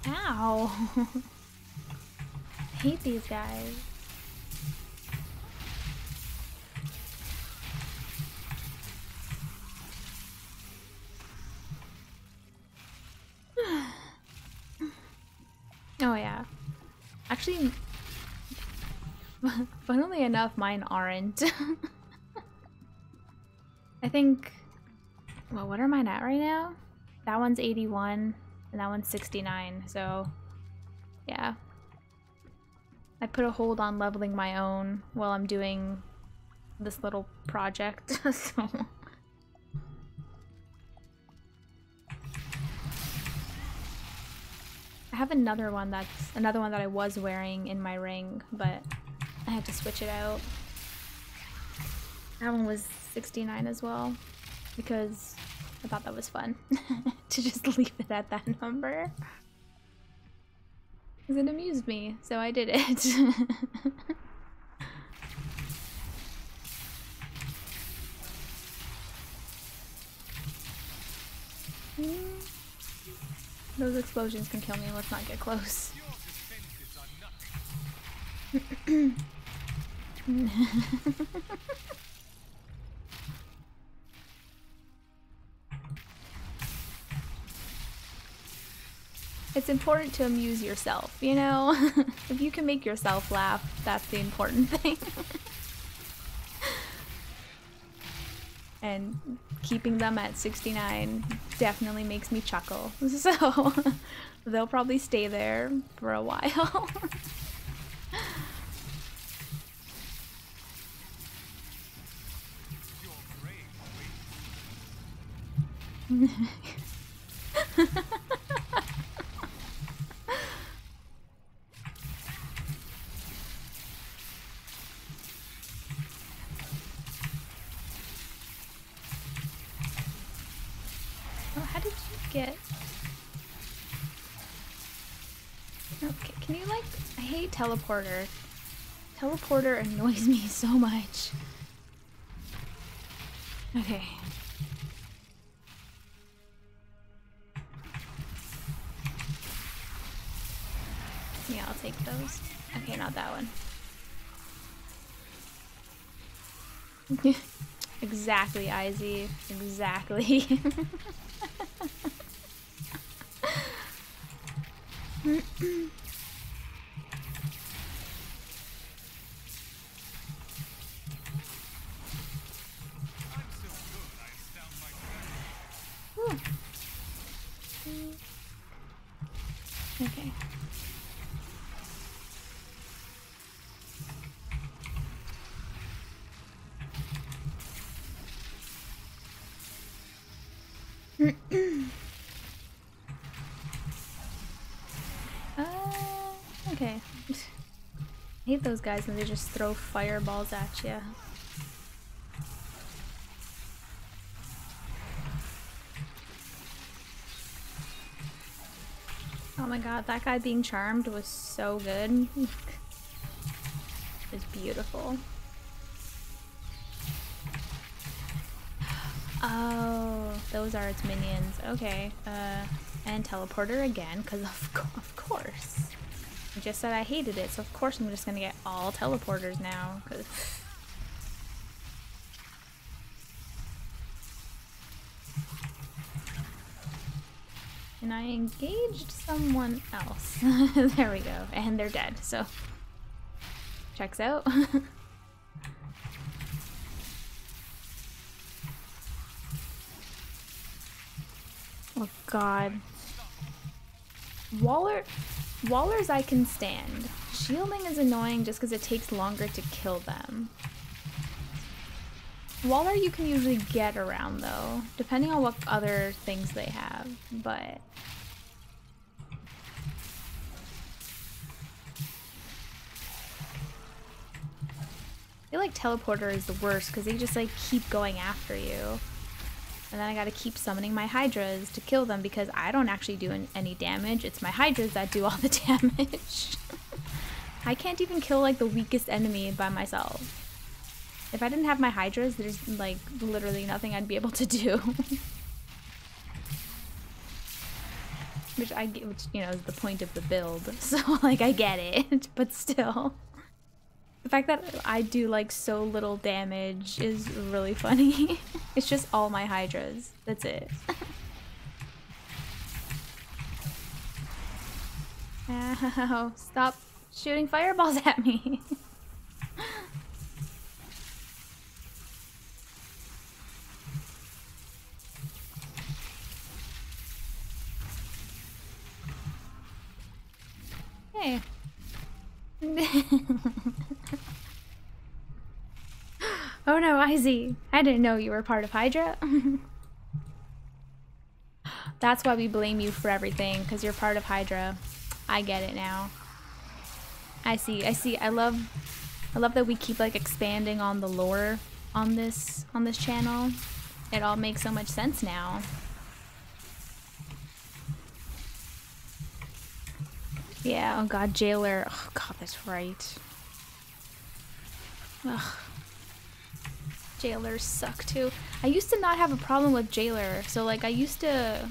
Ow! I hate these guys. Oh yeah. Actually, funnily enough, mine aren't. I think, well, what are mine at right now? That one's 81. And that one's 69, so yeah. I put a hold on leveling my own while I'm doing this little project, so. I have another one that's, another one that I was wearing in my ring, but I had to switch it out. That one was 69 as well, because I thought that was fun to just leave it at that number. Because it amused me, so I did it. Those explosions can kill me, let's not get close. It's important to amuse yourself, you know? If you can make yourself laugh, that's the important thing. And keeping them at 69 definitely makes me chuckle. So they'll probably stay there for a while. Teleporter. Teleporter annoys me so much. Okay. Yeah, I'll take those. Okay, not that one. Exactly, Izzy. Exactly. I hate those guys when they just throw fireballs at you. Oh my god, that guy being charmed was so good. It was beautiful. Oh, those are its minions. Okay, and teleporter again, because of course. I just said I hated it, so of course I'm just gonna get all teleporters now. Cause and I engaged someone else. There we go. And they're dead, so checks out. Oh god. Wallers I can stand. Shielding is annoying just because it takes longer to kill them. Waller you can usually get around though, depending on what other things they have, but... I feel like teleporter is the worst because they just like keep going after you. And then I gotta keep summoning my hydras to kill them because I don't actually do any damage, it's my hydras that do all the damage. I can't even kill like the weakest enemy by myself. If I didn't have my hydras, there's like literally nothing I'd be able to do. Which you know is the point of the build. So like I get it, but still. The fact that I do like so little damage is really funny. It's just all my hydras. That's it. Ow, stop shooting fireballs at me. Hey. Oh no, Izzy. I didn't know you were part of Hydra. That's why we blame you for everything, because you're part of Hydra. I get it now. I see, I see. I love that we keep like expanding on the lore on this channel. It all makes so much sense now. Yeah, oh god, jailer. Oh god, that's right. Ugh. Jailers suck too. I used to not have a problem with jailer. So like the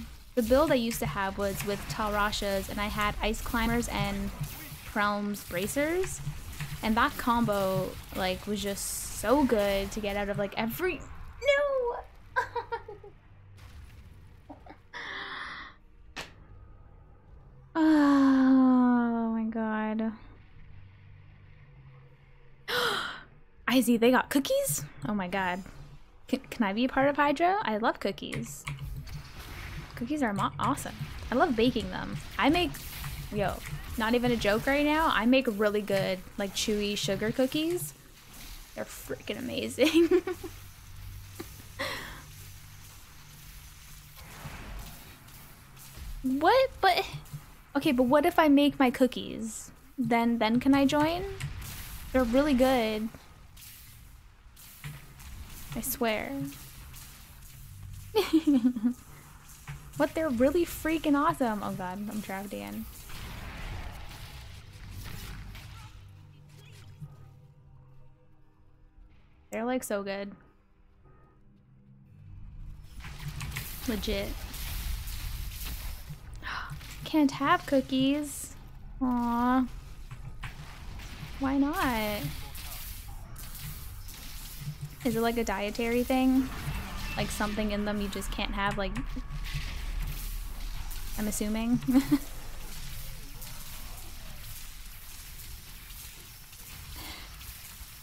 build I used to have was with Talrashas and I had Ice Climbers and Prelm's Bracers. And that combo like was just so good to get out of like every... No! Oh my god. Izzy, they got cookies? Oh my god. Can I be a part of Hydra? I love cookies. Cookies are awesome. I love baking them. I make, yo, not even a joke right now, I make really good, like, chewy sugar cookies. They're freaking amazing. What? But... Okay, but what if I make my cookies? Then can I join? They're really good. I swear. What? They're really freaking awesome. Oh god, I'm trapped again. They're like so good. Legit. Can't have cookies. Aww. Why not? Is it like a dietary thing? Like something in them you just can't have, like... I'm assuming.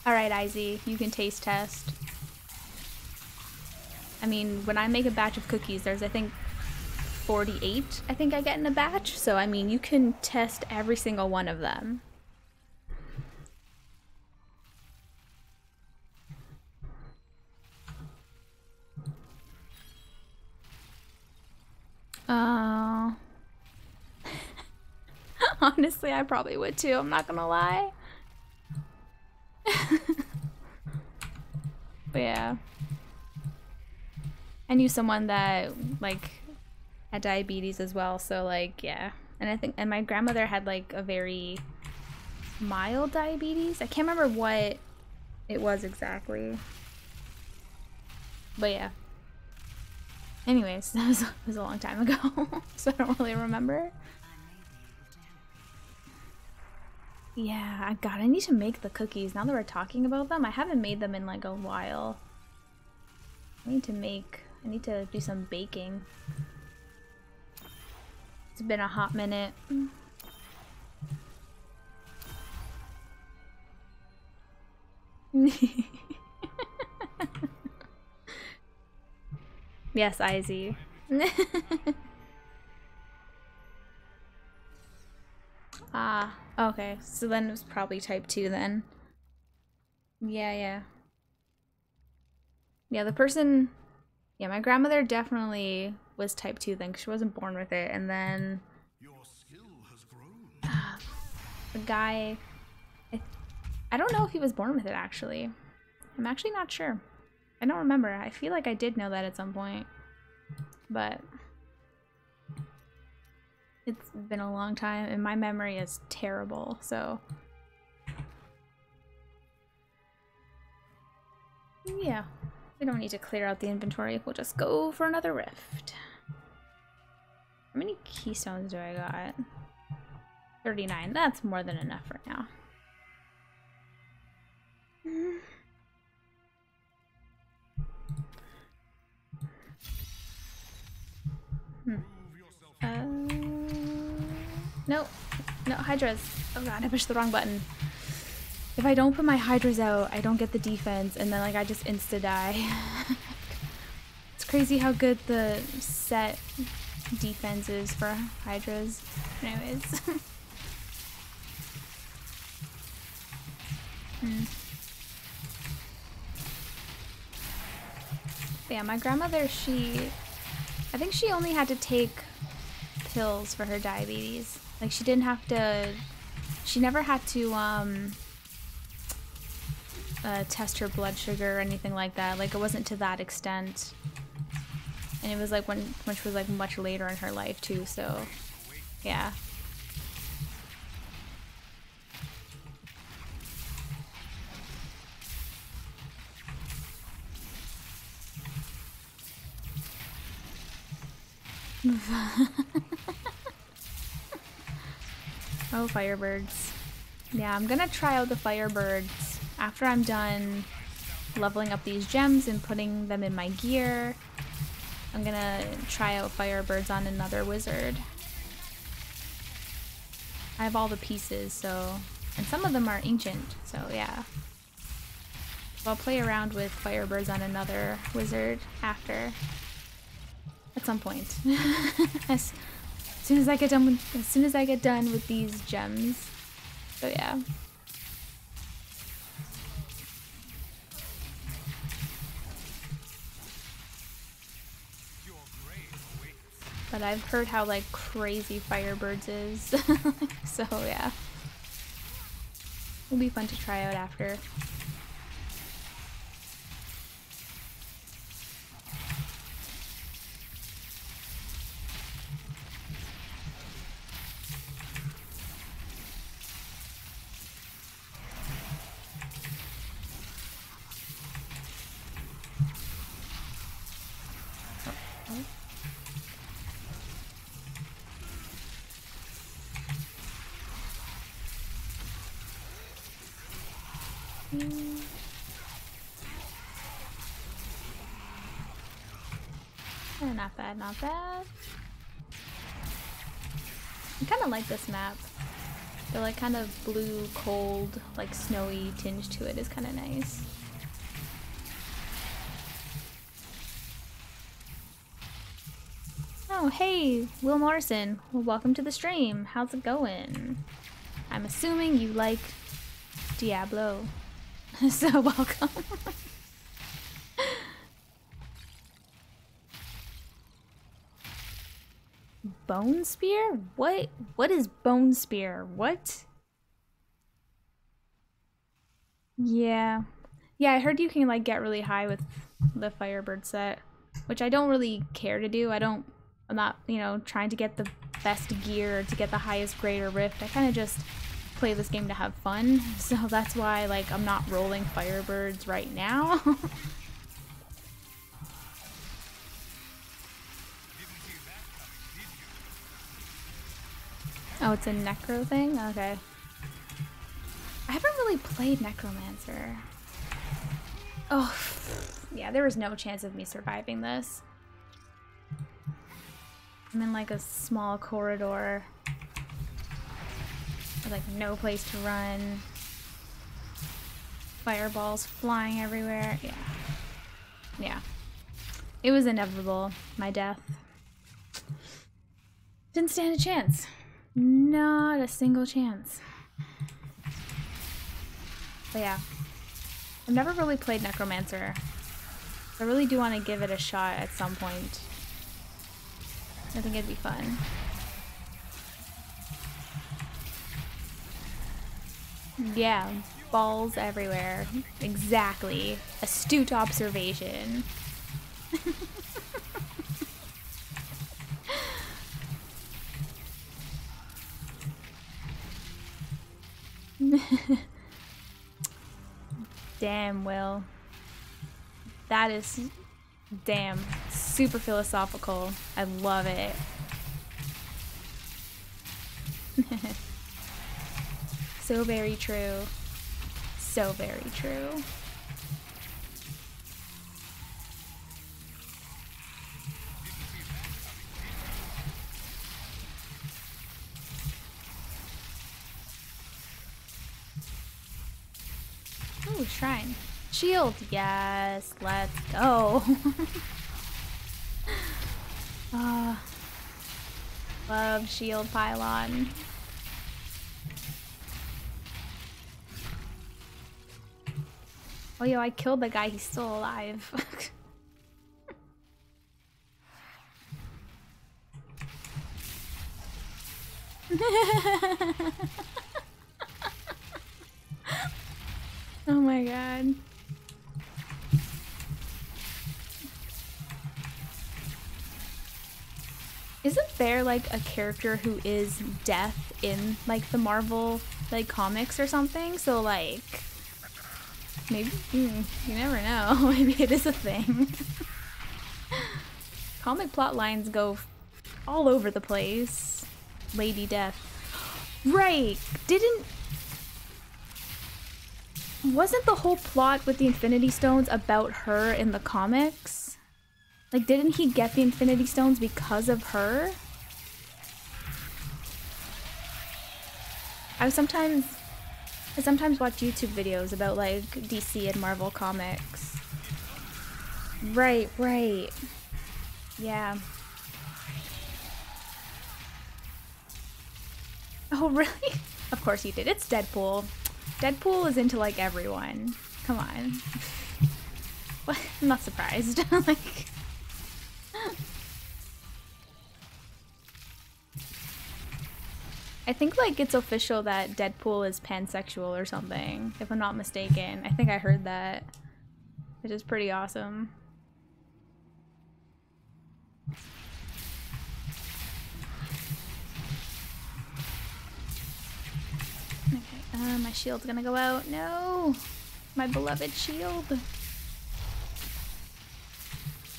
Alright, Izzy, you can taste test. I mean, when I make a batch of cookies, there's, I think, 48 I think I get in a batch, so I mean you can test every single one of them. Oh. Honestly, I probably would too, I'm not gonna lie. But yeah. I knew someone that like had diabetes as well, so like yeah, and I think my grandmother had like a very mild diabetes. I can't remember what it was exactly, but yeah. Anyways, that was a long time ago, so I don't really remember. Yeah, God, I need to make the cookies. Now that we're talking about them, I haven't made them in like a while. I need to do some baking. It's been a hot minute. Yes, Izzy. Ah, okay. So then it was probably type 2 then. Yeah. Yeah, the person... Yeah, my grandmother definitely was type 2 then, because she wasn't born with it, and then... Your skill has grown. The guy... I don't know if he was born with it, actually. I'm actually not sure. I don't remember. I feel like I did know that at some point. But... It's been a long time, and my memory is terrible, so... Yeah. We don't need to clear out the inventory. We'll just go for another rift. How many keystones do I got? 39. That's more than enough right now. No. No, hydras. Oh god, I pushed the wrong button. If I don't put my hydras out, I don't get the defense, and then like I just insta-die. It's crazy how good the set defense is for hydras. Anyways. But yeah, my grandmother, I think she only had to take pills for her diabetes. Like, she didn't have to... She never had to, test her blood sugar or anything like that. Like, it wasn't to that extent, and it was like which was like much later in her life too. So, yeah. Oh, Firebirds. Yeah, I'm gonna try out the Firebirds. After I'm done leveling up these gems and putting them in my gear, I'm gonna try out Firebirds on another wizard. I have all the pieces, so... And some of them are ancient, so yeah. So I'll play around with Firebirds on another wizard after. At some point. As soon as I get done with these gems. So yeah. But I've heard how like crazy Firebirds is. So yeah. It'll be fun to try out after. Not bad, not bad. I kind of like this map. The like kind of blue, cold, like snowy tinge to it is kind of nice. Oh, hey, Will Morrison. Well, welcome to the stream. How's it going? I'm assuming you like Diablo. So welcome. Bone spear? What? What is bone spear? What? Yeah. Yeah, I heard you can like get really high with the Firebird set, which I don't really care to do. I'm not, you know, trying to get the best gear to get the highest grade or rift. I kind of just play this game to have fun. So that's why like I'm not rolling Firebirds right now. Oh, it's a necro thing? Okay. I haven't really played Necromancer. Oh, yeah, there was no chance of me surviving this. I'm in like a small corridor with like no place to run. Fireballs flying everywhere. Yeah. Yeah. It was inevitable, my death. Didn't stand a chance. Not a single chance. But yeah. I've never really played Necromancer. I really do want to give it a shot at some point. I think it'd be fun. Yeah, balls everywhere. Exactly. Astute observation. Damn, Will. That is, damn, super philosophical. I love it. So very true. So very true. Ooh, shrine. Shield, yes, let's go. Love shield pylon. Oh, yo, I killed the guy, he's still alive. Oh my god. Isn't there like a character who is death in like the Marvel like comics or something? So like maybe you never know. Maybe it is a thing. Comic plot lines go all over the place. Lady Death. Right. Wasn't the whole plot with the Infinity Stones about her in the comics? Like, didn't he get the Infinity Stones because of her? I sometimes watch YouTube videos about like DC and Marvel comics. Right, right. Yeah. Oh, really? Of course you did. It's Deadpool. Deadpool is into like everyone. Come on. What? I'm not surprised. Like. I think like it's official that Deadpool is pansexual or something, if I'm not mistaken. I think I heard that, which is pretty awesome. Okay, my shield's gonna go out. No! My beloved shield!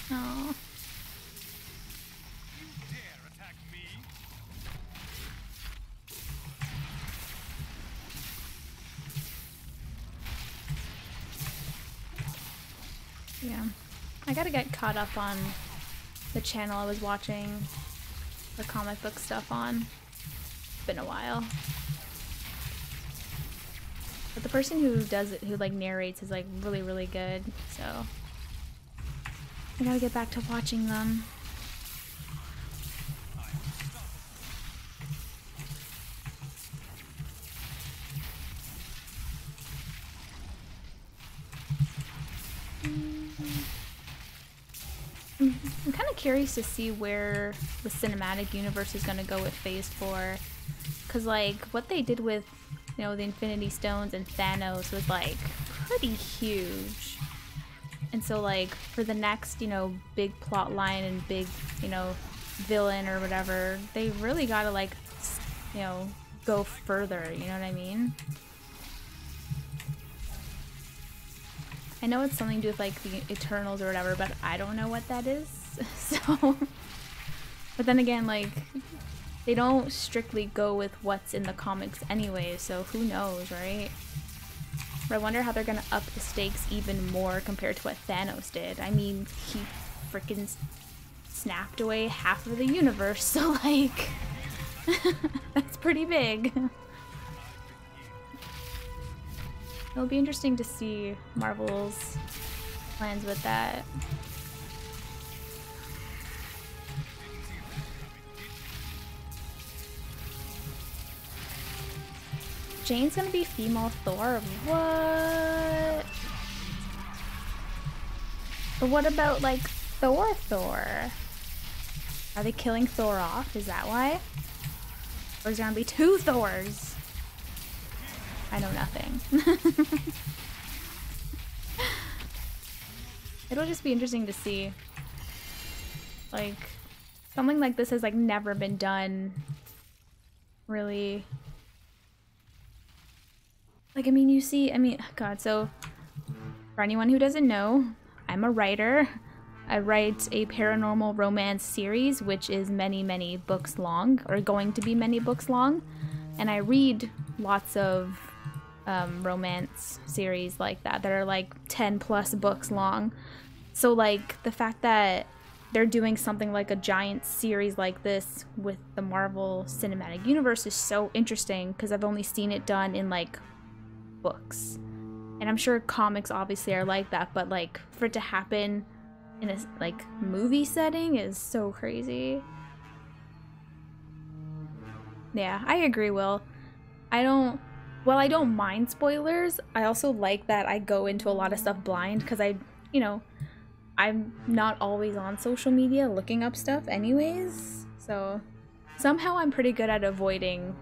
Aww. Yeah, I gotta get caught up on the channel I was watching the comic book stuff on. It's been a while. But the person who does it, who like narrates, is like really, really good, so I gotta get back to watching them. I'm kind of curious to see where the cinematic universe is going to go with Phase 4. Because, like, what they did with, you know, the Infinity Stones and Thanos was, like, pretty huge. And so, like, for the next, you know, big plot line and big, you know, villain or whatever, they really got to, like, you know, go further, you know what I mean? I know it's something to do with like the Eternals or whatever, but I don't know what that is, so. But then again, like, they don't strictly go with what's in the comics anyway, so who knows, right? But I wonder how they're gonna up the stakes even more compared to what Thanos did. I mean, he freaking snapped away half of the universe, so like, that's pretty big. It'll be interesting to see Marvel's plans with that. Jane's gonna be female Thor? What? But what about like Thor? Are they killing Thor off? Is that why? Or is there gonna be two Thors? I know nothing. It'll just be interesting to see. Like, something like this has like never been done. Really. Like, I mean, you see, I mean, God, so for anyone who doesn't know, I'm a writer. I write a paranormal romance series, which is many, many books long, or going to be many books long. And I read lots of romance series like that are like 10 plus books long. So like the fact that they're doing something like a giant series like this with the Marvel Cinematic Universe is so interesting, because I've only seen it done in like books. And I'm sure comics obviously are like that, but like for it to happen in a like movie setting is so crazy. Yeah, I agree, Will. I don't mind spoilers. I also like that I go into a lot of stuff blind, because you know, I'm not always on social media looking up stuff anyways. So somehow I'm pretty good at avoiding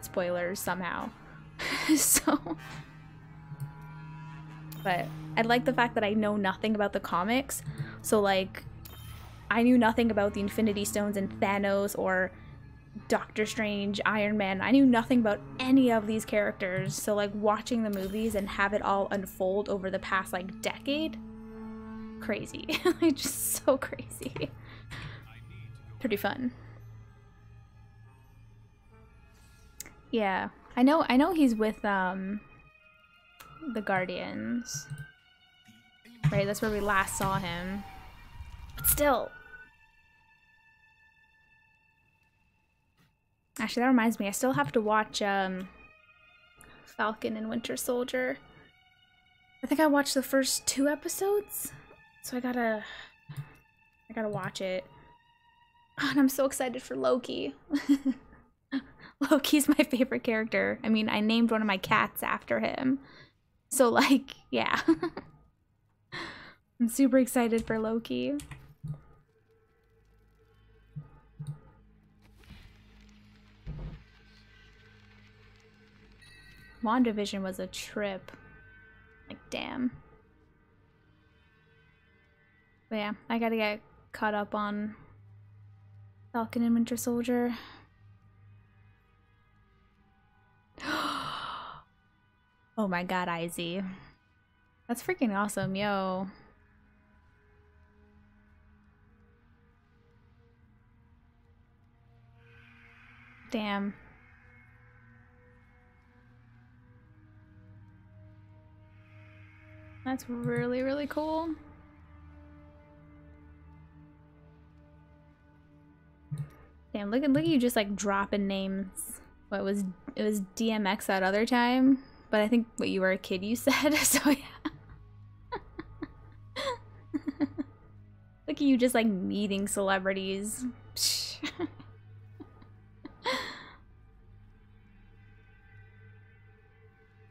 spoilers somehow. So, but I like the fact that I know nothing about the comics. So like, I knew nothing about the Infinity Stones and Thanos or Doctor Strange, Iron Man. I knew nothing about any of these characters, so like watching the movies and have it all unfold over the past like decade, crazy. Like, just so crazy. Pretty fun. Yeah, I know he's with the Guardians, right? That's where we last saw him, but still. Actually, that reminds me, I still have to watch Falcon and Winter Soldier. I think I watched the first 2 episodes, so I gotta watch it. Oh, and I'm so excited for Loki. Loki's my favorite character. I mean, I named one of my cats after him. So like, yeah. I'm super excited for Loki. WandaVision was a trip. Like, damn. But yeah, I gotta get caught up on Falcon and Winter Soldier. Oh my god, IZ. That's freaking awesome, yo. Damn. That's really, really cool. Damn, look at you just like dropping names. What was it? Was DMX that other time? But I think what, you were a kid, you said. So yeah. Look at you just like meeting celebrities.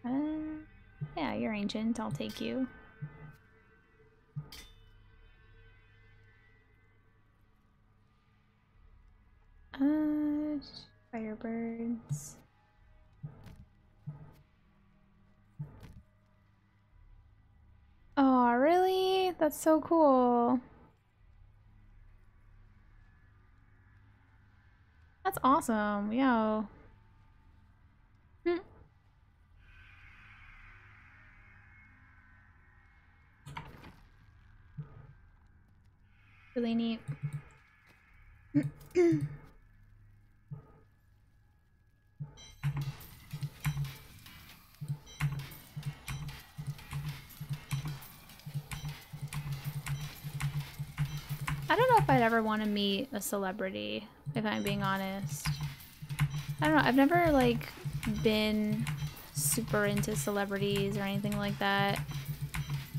Yeah, you're ancient, I'll take you. Firebirds. Oh, really? That's so cool. That's awesome, yo. Really neat. don't know if I'd ever want to meet a celebrity, if I'm being honest. I don't know, I've never like been super into celebrities or anything like that.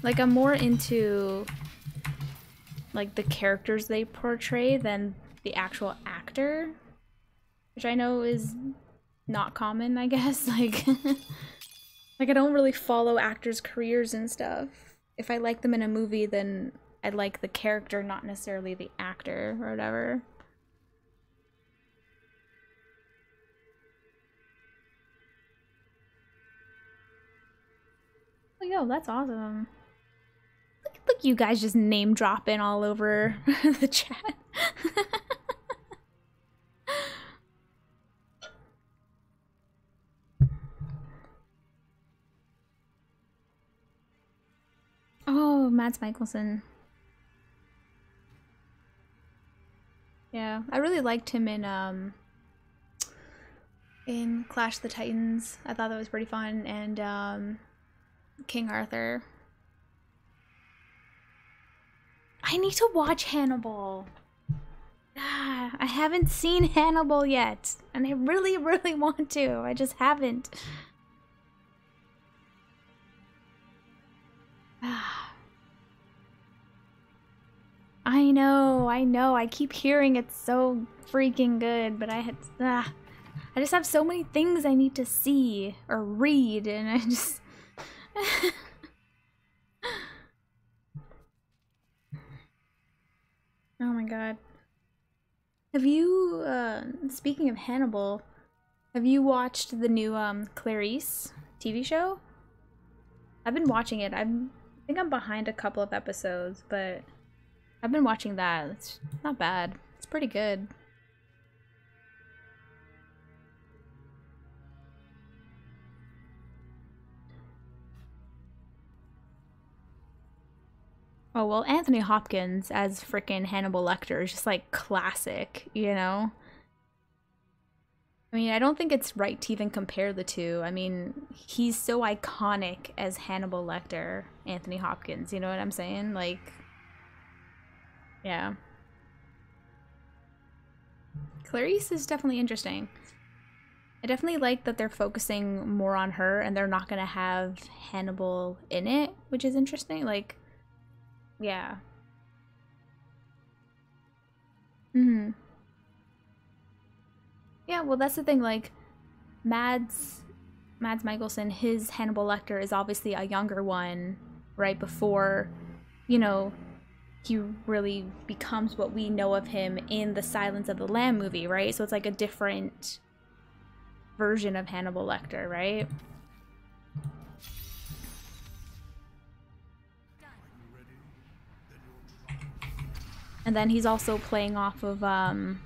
Like I'm more into like the characters they portray than the actual actor, which I know is not common, I guess. Like like I don't really follow actors' careers and stuff. If I like them in a movie, then I like the character, not necessarily the actor or whatever. Oh, yo, that's awesome. Look, you guys just name dropping all over the chat. Oh, Mads Mikkelsen. Yeah, I really liked him in Clash of the Titans. I thought that was pretty fun, and King Arthur. I need to watch Hannibal. Ah, I haven't seen Hannibal yet, and I really, really want to. I just haven't. Ah. I know. I keep hearing it's so freaking good, but I just have so many things I need to see or read, and I just. Oh my god. Have you, speaking of Hannibal, have you watched the new Clarice TV show? I've been watching it. I think I'm behind a couple of episodes, but I've been watching that. It's not bad. It's pretty good. Oh, well, Anthony Hopkins as frickin' Hannibal Lecter is just, like, classic, you know? I mean, I don't think it's right to even compare the two. I mean, he's so iconic as Hannibal Lecter, Anthony Hopkins, you know what I'm saying? Like, yeah. Clarice is definitely interesting. I definitely like that they're focusing more on her and they're not gonna have Hannibal in it, which is interesting, like... Yeah. Mm-hmm. Yeah, well, that's the thing, like, Mads Mikkelsen, his Hannibal Lecter is obviously a younger one, right before, you know, he really becomes what we know of him in the Silence of the Lambs movie, right? So it's like a different version of Hannibal Lecter, right? And then he's also playing off of, oh,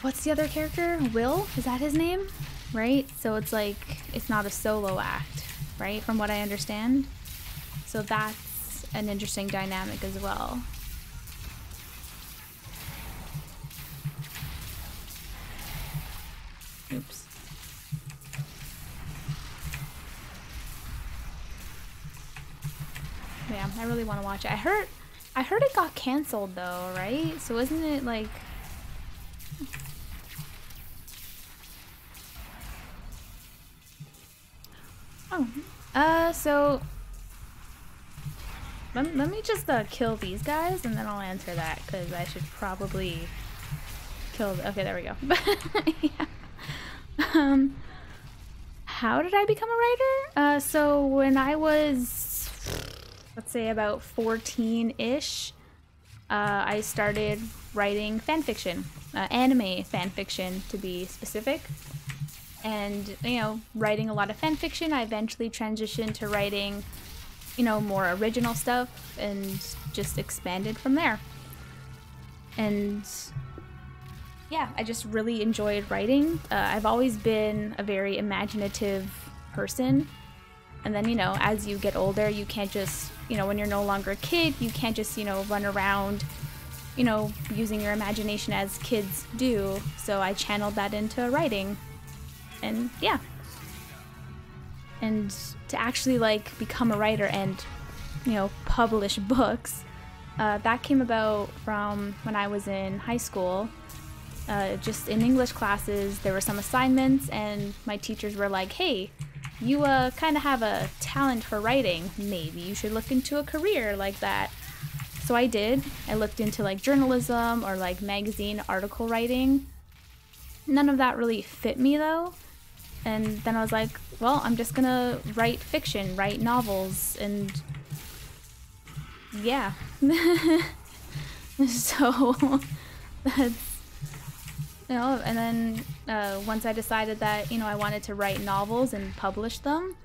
what's the other character? Will? Is that his name? Right? So it's like, it's not a solo act, right? From what I understand. So that's an interesting dynamic as well. Oops. Yeah, I really want to watch it. I heard it got canceled though, right? So isn't it like... Oh, so... Let me just kill these guys and then I'll answer that because I should probably kill them. Okay, there we go. Yeah. How did I become a writer? So when I was... let's say about 14-ish, I started writing fanfiction, anime fanfiction to be specific. And, you know, writing a lot of fanfiction, I eventually transitioned to writing, you know, more original stuff and just expanded from there. And yeah, I just really enjoyed writing. I've always been a very imaginative person. And then, you know, as you get older, you can't just, you know, when you're no longer a kid, you can't just, you know, run around, you know, using your imagination as kids do. So I channeled that into writing. And yeah. And to actually, like, become a writer and, you know, publish books, That came about from when I was in high school. Just in English classes, there were some assignments and my teachers were like, hey, you kind of have a talent for writing. Maybe you should look into a career like that. So I did. I looked into like journalism or like magazine article writing. None of that really fit me though. And then I was like, well, I'm just gonna write fiction, write novels, and yeah. So that's, you know, and then once I decided that, you know, I wanted to write novels and publish them,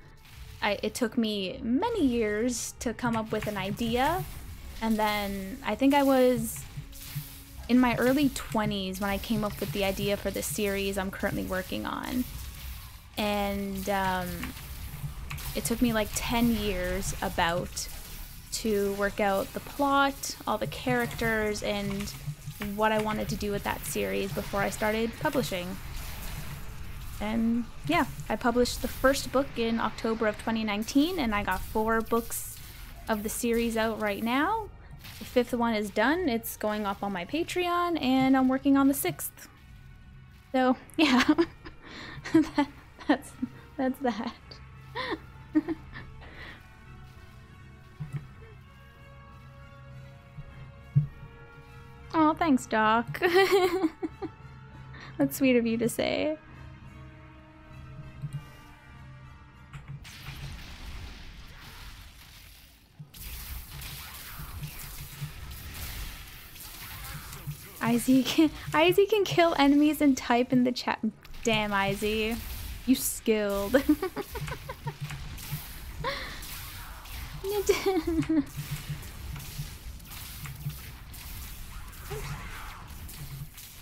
it took me many years to come up with an idea. And then I think I was in my early 20s when I came up with the idea for the series I'm currently working on. And it took me like 10 years about to work out the plot, all the characters, and what I wanted to do with that series before I started publishing. And yeah, I published the first book in October of 2019, and I got 4 books of the series out right now. The 5th one is done, it's going up on my Patreon, and I'm working on the 6th. So yeah, That's that. Oh, thanks, Doc. That's sweet of you to say. Izzy can kill enemies and type in the chat. Damn, Izzy. You skilled.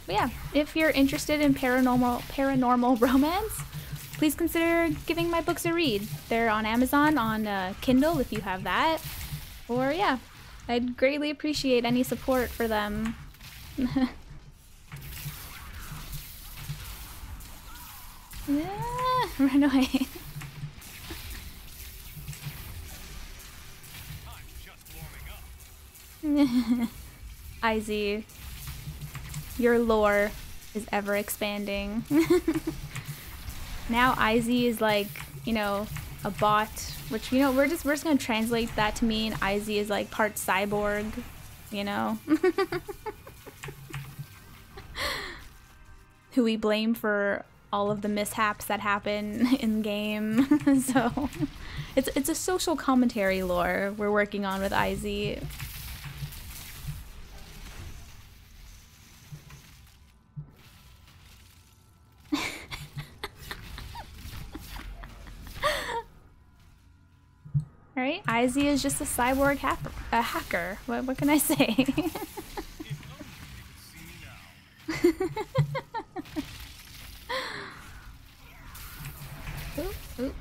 But yeah, if you're interested in paranormal romance, please consider giving my books a read. They're on Amazon, on Kindle if you have that. Or yeah, I'd greatly appreciate any support for them. Yeah, run away. I'm just warming up. Izzy, your lore is ever expanding. Now Izzy is like, you know, a bot, which, you know, we're just gonna translate that to mean Izzy is like part cyborg, you know. Who we blame for all of the mishaps that happen in game. So it's a social commentary lore we're working on with Izzy. All right, Izzy is just a cyborg hacker. What can I say? Ooh, ooh.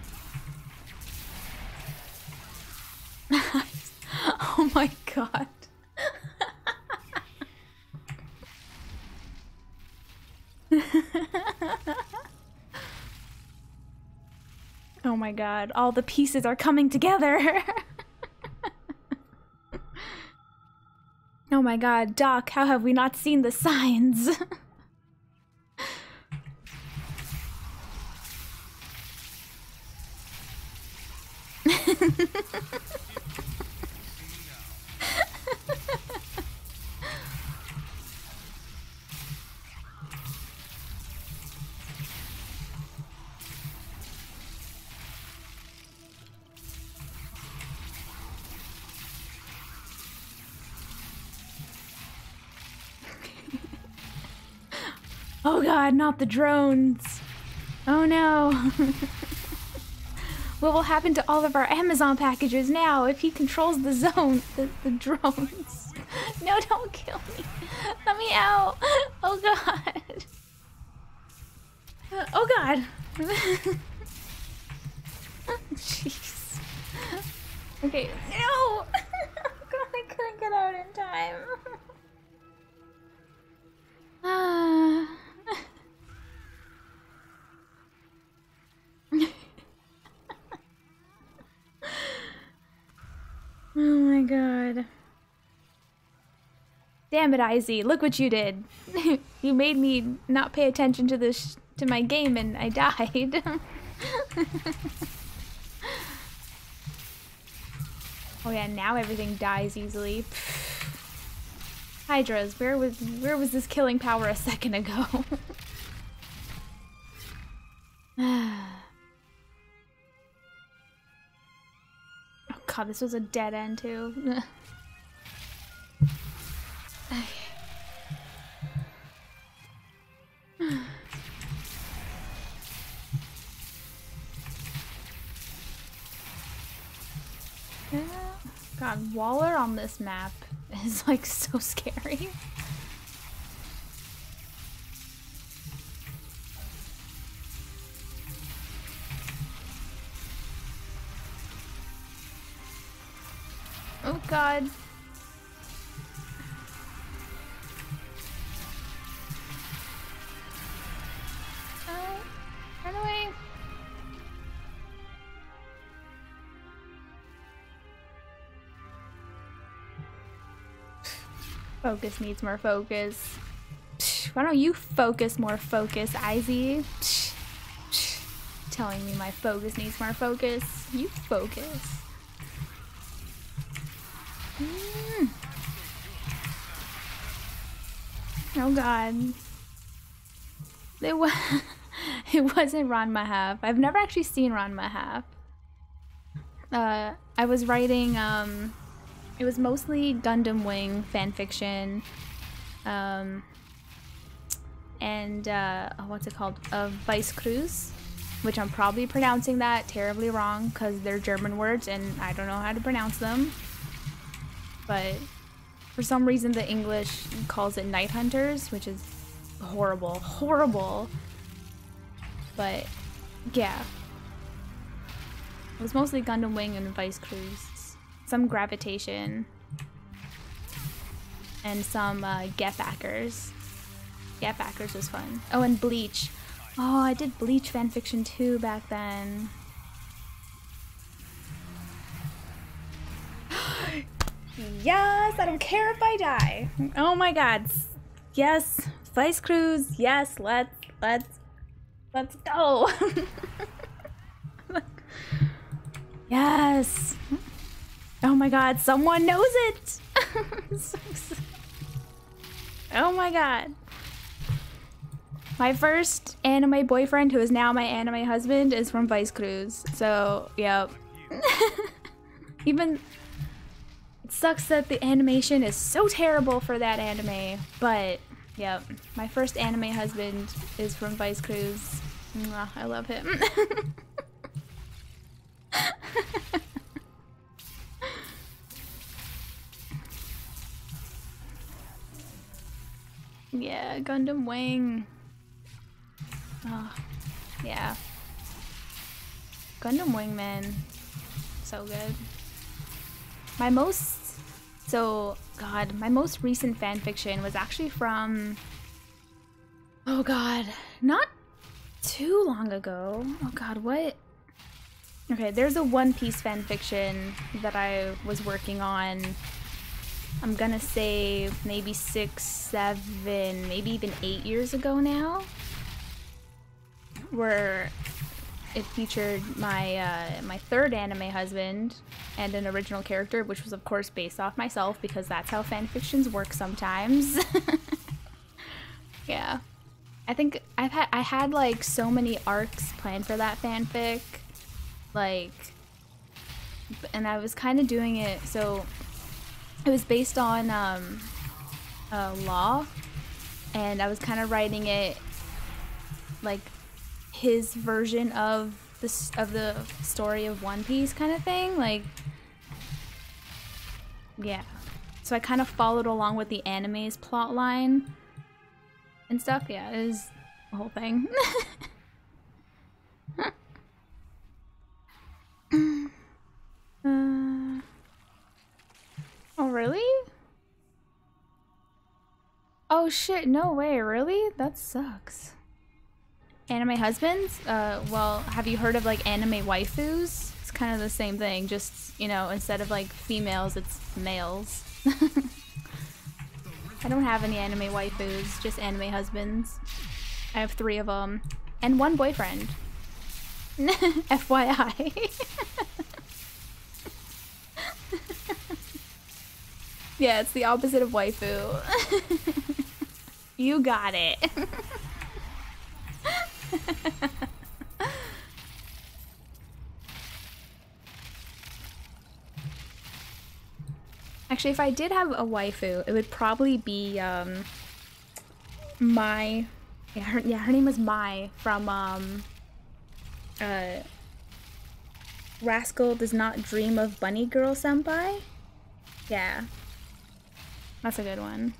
Oh my god. Oh my god, all the pieces are coming together. Oh my god, Doc, how have we not seen the signs? Oh god, not the drones. Oh no. What will happen to all of our Amazon packages now if he controls the zone, the drones? No, don't kill me. Let me out. Oh god. Oh god. Jeez. Okay. No! Oh god, I couldn't get out in time. Ah. Oh my god. Damn it, IZ, look what you did. You made me not pay attention to this to my game and I died. Oh yeah, now everything dies easily. Hydras, where was this killing power a second ago? Oh god, this was a dead end too. God, Waller on this map is like so scary. Oh god. Run away. Focus needs more focus. Why don't you focus more focus, IZ? Telling me my focus needs more focus. You focus. Mm. Oh god. It wasn't Ranma half. I've never actually seen Ranma half. I was writing, it was mostly Gundam Wing fanfiction. What's it called? Weiß Kreuz, which I'm probably pronouncing that terribly wrong because they're German words and I don't know how to pronounce them. But for some reason the English calls it Night Hunters, which is horrible, horrible. But yeah, it was mostly Gundam Wing and Weiß Kreuz, some Gravitation, and some Getbackers. Getbackers was fun. Oh, and Bleach. Oh, I did Bleach fanfiction too back then. Yes, I don't care if I die. Oh my god. Yes, Weiß Kreuz. Yes, let's go. Yes. Oh my god, someone knows it. Oh my god. My first anime boyfriend, who is now my anime husband, is from Weiß Kreuz. So, yep. Even it sucks that the animation is so terrible for that anime, but yep, my first anime husband is from Weiß Kreuz. Mwah, I love him. Yeah, Gundam Wing. Oh, yeah. Gundam Wing, man. So good. My most recent fanfiction was actually from, oh god, not too long ago. Oh god, what? Okay, there's a One Piece fanfiction that I was working on, I'm gonna say maybe 6, 7, maybe even 8 years ago now, where it featured my my third anime husband and an original character, which was of course based off myself because that's how fanfictions work sometimes. Yeah, I think I had like so many arcs planned for that fanfic, like, and I was kind of doing it. So it was based on Law, and I was kind of writing it like his version of the story of One Piece kind of thing, like, yeah. So I kind of followed along with the anime's plot line and stuff. Yeah, it was the whole thing. Oh really? Oh shit, no way, really? That sucks. Anime husbands? Well, have you heard of like anime waifus? It's kind of the same thing, just, you know, instead of like females, it's males. I don't have any anime waifus, just anime husbands. I have 3 of them. And 1 boyfriend. FYI. Yeah, it's the opposite of waifu. You got it. Actually, if I did have a waifu, it would probably be Mai. Yeah, her name was Mai from Rascal Does Not Dream of Bunny Girl Senpai. Yeah, that's a good one.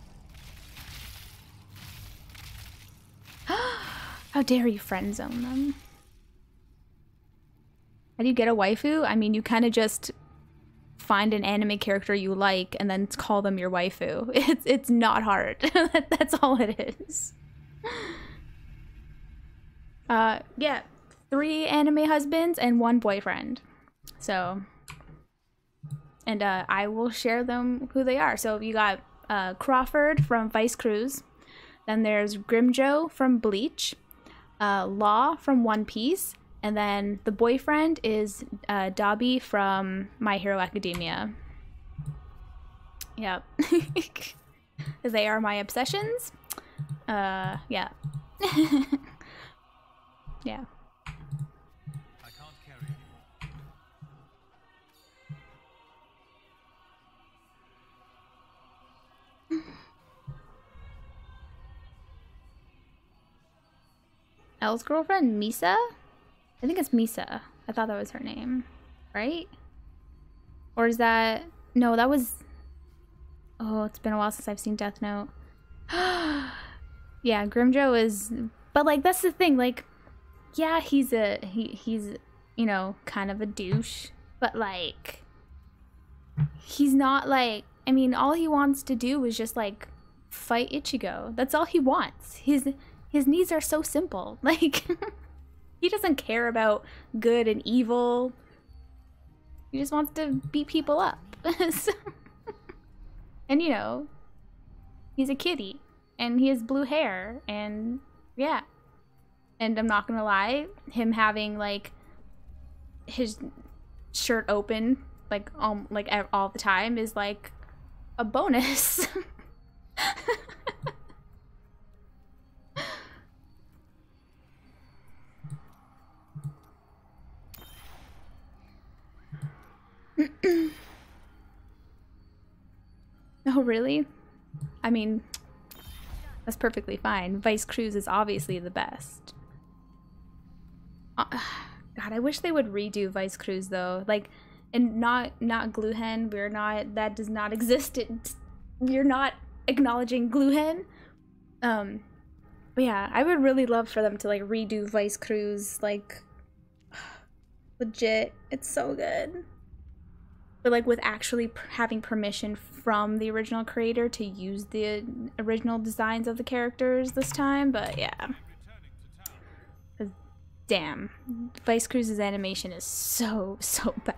How dare you friend zone them? How do you get a waifu? I mean, you kind of just find an anime character you like and then call them your waifu. It's not hard. That's all it is. Yeah, 3 anime husbands and 1 boyfriend. So, and I will share them who they are. So you got Crawford from Weiß Kreuz. Then there's Grimjo from Bleach, Law from One Piece, and then the boyfriend is Dobby from My Hero Academia. Yep. They are my obsessions. Yeah. Yeah. I can't carry anymore. Elle's girlfriend, Misa? I think it's Misa. I thought that was her name, right? Or is that... No, that was... Oh, it's been a while since I've seen Death Note. Yeah, Grimjo is... But, like, that's the thing, like... Yeah, he's a... He's, you know, kind of a douche. But, like... He's not, like... I mean, all he wants to do is just, like, fight Ichigo. That's all he wants. His needs are so simple. Like, he doesn't care about good and evil. He just wants to beat people up. So, and, you know, he's a kitty. And he has blue hair. And, yeah. And I'm not gonna lie, him having, like, his shirt open, like all the time is, like, a bonus. Oh, really? I mean, that's perfectly fine. Weiß Kreuz is obviously the best. God, I wish they would redo Weiß Kreuz though. Like, and not Gluhen. We're not. That does not exist. You're not acknowledging Gluhen. But yeah, I would really love for them to like redo Weiß Kreuz. Like, legit, it's so good. But like with actually having permission from the original creator to use the original designs of the characters this time, but yeah. Damn, Weiß Kreuz's animation is so bad.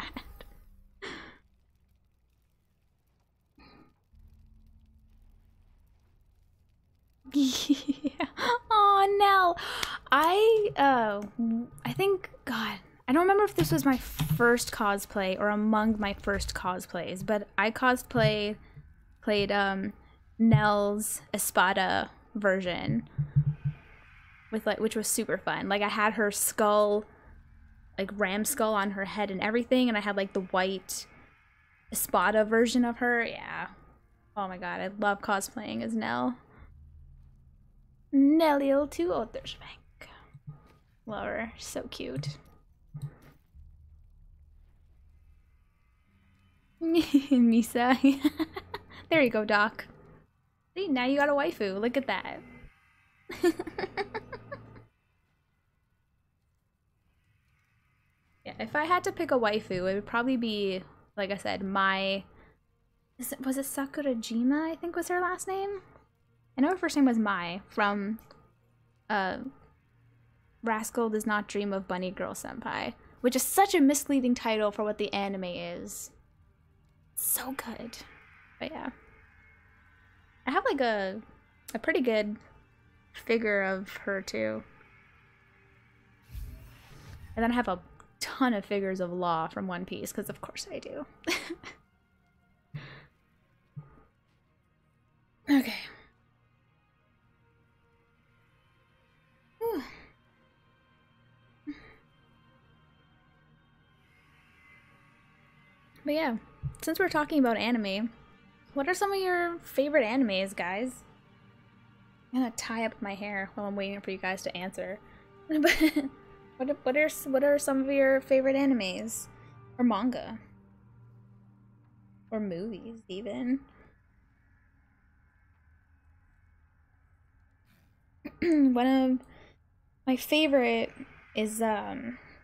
Yeah. Oh, Nell, I think, God, I don't remember if this was my first cosplay or among my first cosplays, but I played Nell's Espada version, with like, which was super fun. Like I had her skull, like ram skull on her head and everything, and I had like the white Espada version of her. Yeah. Oh my God, I love cosplaying as Nell. Nelliel too. Oh, there's Bank. Love her. So cute. Misa. There you go, Doc. See, now you got a waifu. Look at that. Yeah, if I had to pick a waifu, it would probably be, like I said, was it Sakurajima, I think was her last name? I know her first name was Mai from Rascal Does Not Dream of Bunny Girl Senpai, which is such a misleading title for what the anime is. So good. But yeah. I have like a pretty good figure of her too. And then I have a ton of figures of Law from One Piece, because of course I do. Okay. Ooh. But yeah, since we're talking about anime, what are some of your favorite animes, guys? I'm gonna tie up my hair while I'm waiting for you guys to answer. What are some of your favorite animes, or manga, or movies even? One of my favorite is well,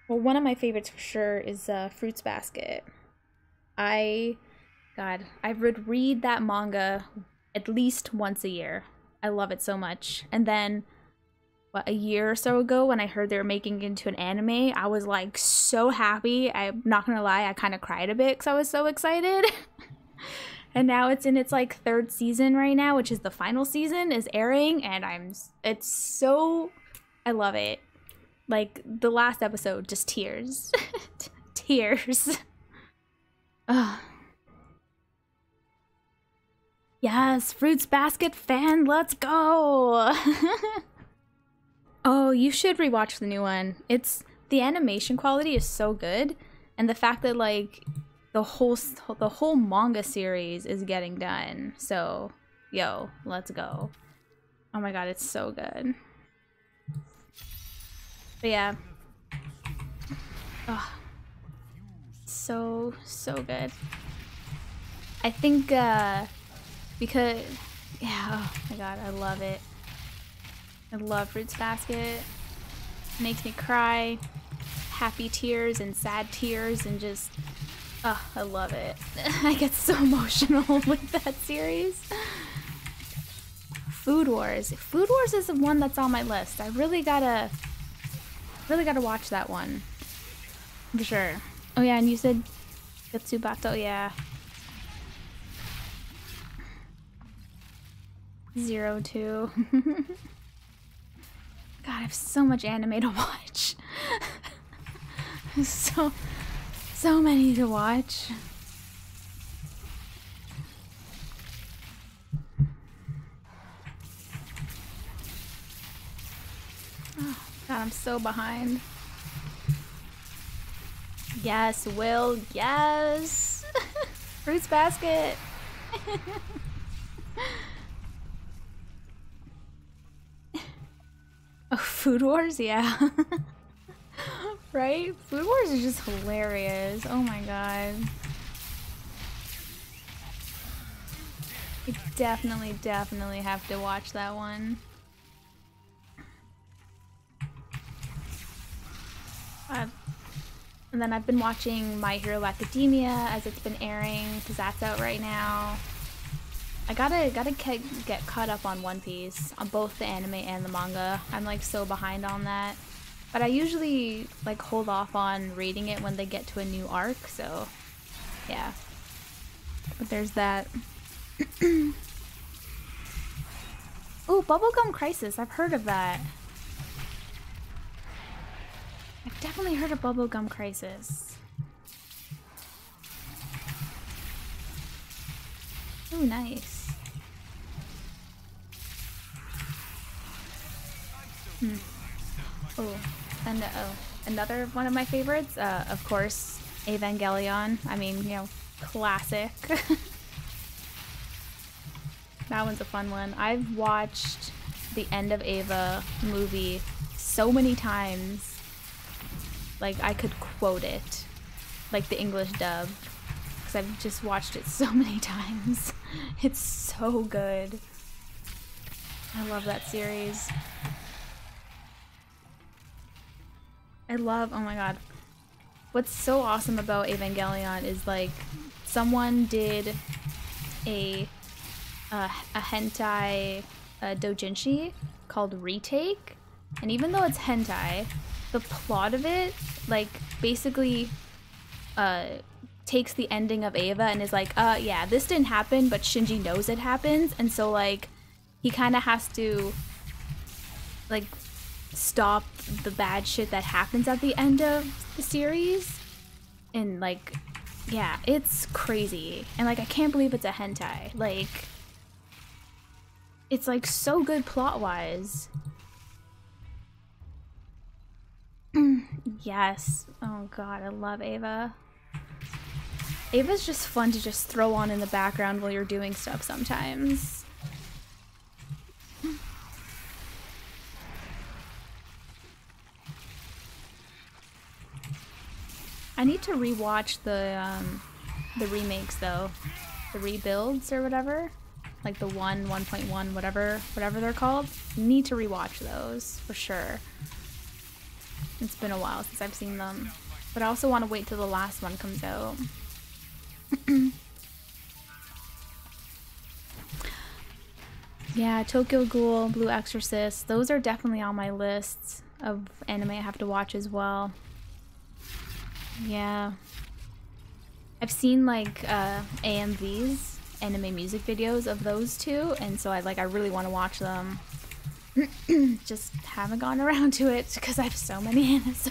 one of my favorites for sure is Fruits Basket. I would read that manga at least once a year. I love it so much. And then what, a year or so ago when I heard they were making it into an anime, I was like so happy. I'm not gonna lie, I kind of cried a bit because I was so excited. And now it's in its like third season right now, which is the final season is airing, and it's so, I love it. Like the last episode, just tears. Tears. Ugh. Yes, Fruits Basket fan, let's go. Oh, you should rewatch the new one. It's, the animation quality is so good, and the fact that like the whole manga series is getting done. So, yo, let's go. Oh my god, it's so good. But yeah. Oh, so good. I think because yeah, oh my god, I love it. I love Fruits Basket. Makes me cry. Happy tears and sad tears and just, oh, I love it. I get so emotional with that series. Food Wars. Food Wars is the one that's on my list. I really gotta watch that one. For sure. Oh yeah, and you said Getsubato, yeah. 02. God, I have so much anime to watch. So many to watch. Oh, God, I'm so behind. Yes, Will, yes. Fruits Basket. Oh, Food Wars, yeah. Right? Food Wars is just hilarious. Oh my god. You definitely have to watch that one. And then I've been watching My Hero Academia as it's been airing, because that's out right now. I gotta get caught up on One Piece, on both the anime and the manga. I'm like so behind on that, but I usually like hold off on reading it when they get to a new arc. So, yeah. But there's that. Ooh, Bubblegum Crisis. I've heard of that. I've definitely heard of Bubblegum Crisis. Oh, nice. Hmm. Oh, and another one of my favorites, of course, Evangelion. I mean, you know, classic. That one's a fun one. I've watched the End of Eva movie so many times. Like, I could quote it, like the English dub. I've just watched it so many times. It's so good. I love that series. I love, oh my god. What's so awesome about Evangelion is like someone did a hentai doujinshi called Retake, and even though it's hentai, the plot of it, like basically takes the ending of Eva and is like, yeah, this didn't happen, but Shinji knows it happens, and so, like, he kind of has to, like, stop the bad shit that happens at the end of the series. And, like, yeah, it's crazy. And, like, I can't believe it's a hentai. Like, it's, like, so good plot-wise. Yes. Oh, God, I love Eva. Eva's just fun to just throw on in the background while you're doing stuff sometimes. I need to rewatch the remakes though, the rebuilds or whatever, like the 1.1, whatever they're called. Need to rewatch those for sure. It's been a while since I've seen them, but I also want to wait till the last one comes out. Yeah, Tokyo Ghoul, Blue Exorcist, those are definitely on my list of anime I have to watch as well. Yeah, I've seen like AMVs, anime music videos of those two, and so I really want to watch them. Just haven't gotten around to it because I have so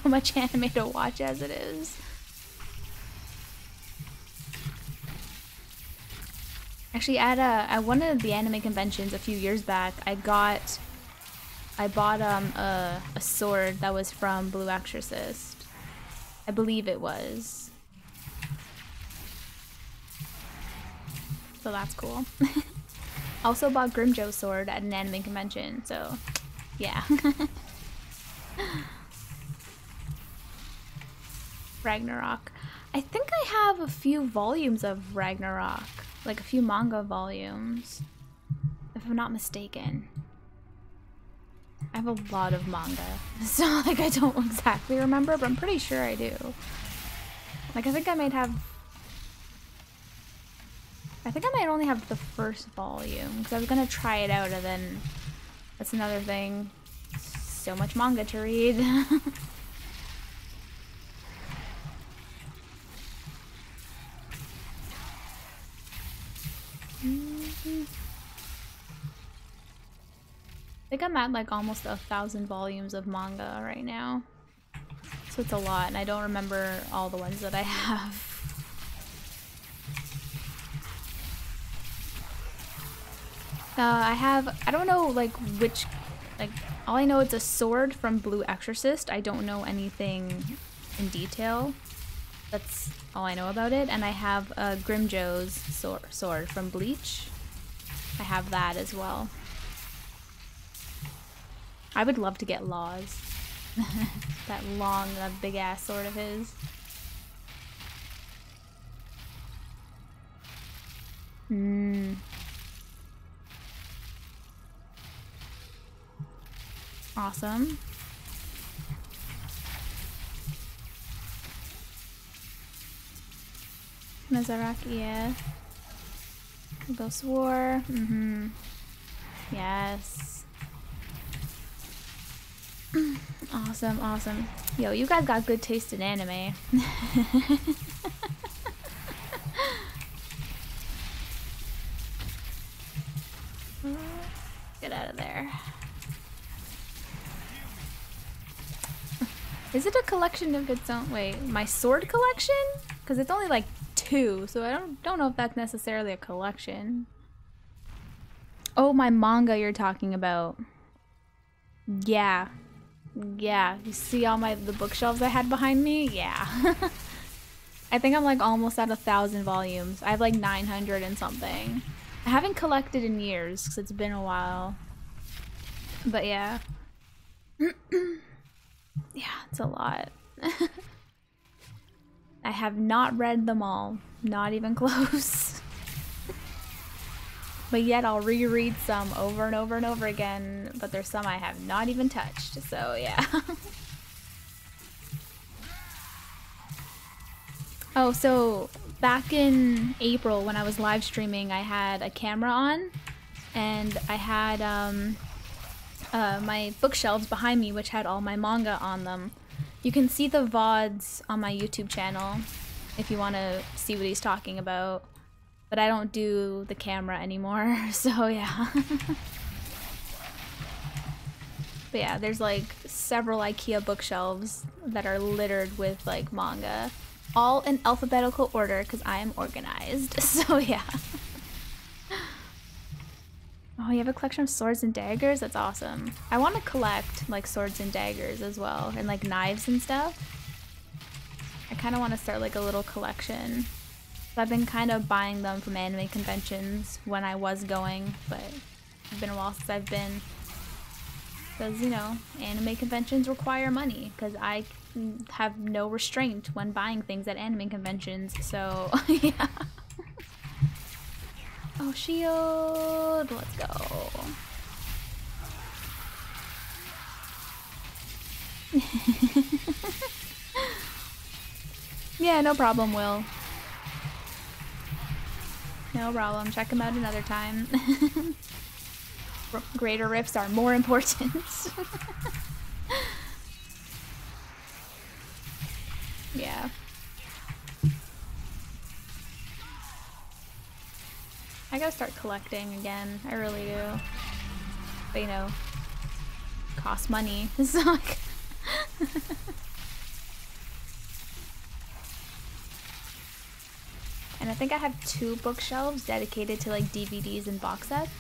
much anime to watch as it is. Actually, at one of the anime conventions a few years back, I bought a sword that was from Blue Exorcist. I believe it was. So that's cool. Also bought Grimjo's sword at an anime convention, so yeah. Ragnarok. I think I have a few volumes of Ragnarok, like a few manga volumes, if I'm not mistaken. I have a lot of manga, so like I don't exactly remember, but I'm pretty sure I do. Like I think I might have, I think I might only have the first volume, because I was gonna try it out, and then that's another thing. So much manga to read. Mm-hmm. I think I'm at like almost 1,000 volumes of manga right now, so it's a lot, and I don't remember all the ones that I have. I don't know like which, like all I know it's a sword from Blue Exorcist. I don't know anything in detail. That's all I know about it, and I have Grimjo's sword from Bleach. I have that as well. I would love to get Law's. That long, big ass sword of his. Mmm. Awesome. Mizaraki, yeah. Ghost War. Mm-hmm. Yes. Awesome, awesome. Yo, you guys got good taste in anime. Get out of there. Is it a collection of its own? Wait, my sword collection? Because it's only like 2, so I don't know if that's necessarily a collection. Oh, my manga you're talking about. Yeah. Yeah, you see all the bookshelves I had behind me? Yeah. I think I'm like almost at 1,000 volumes. I have like 900 and something. I haven't collected in years because it's been a while. But yeah. Yeah, it's a lot. I have not read them all, not even close. But yet I'll reread some over and over and over again, but there's some I have not even touched, so yeah. Oh, so back in April when I was live streaming, I had a camera on, and I had my bookshelves behind me, which had all my manga on them. You can see the VODs on my YouTube channel. if you want to see what he's talking about. But I don't do the camera anymore, so yeah. But yeah, there's like several IKEA bookshelves that are littered with like manga, all in alphabetical order because I am organized, so yeah. Oh, you have a collection of swords and daggers? That's awesome. I want to collect like swords and daggers as well, and like knives and stuff. I kind of want to start like a little collection. So I've been kind of buying them from anime conventions when I was going, but it's been a while since I've been. Because, you know, anime conventions require money, because I have no restraint when buying things at anime conventions, so yeah. Oh, shield! Let's go. Yeah, no problem, Will. No problem. Check him out another time. Greater rips are more important. Yeah. I gotta start collecting again. I really do. But you know, costs money. So and I think I have two bookshelves dedicated to like DVDs and box sets.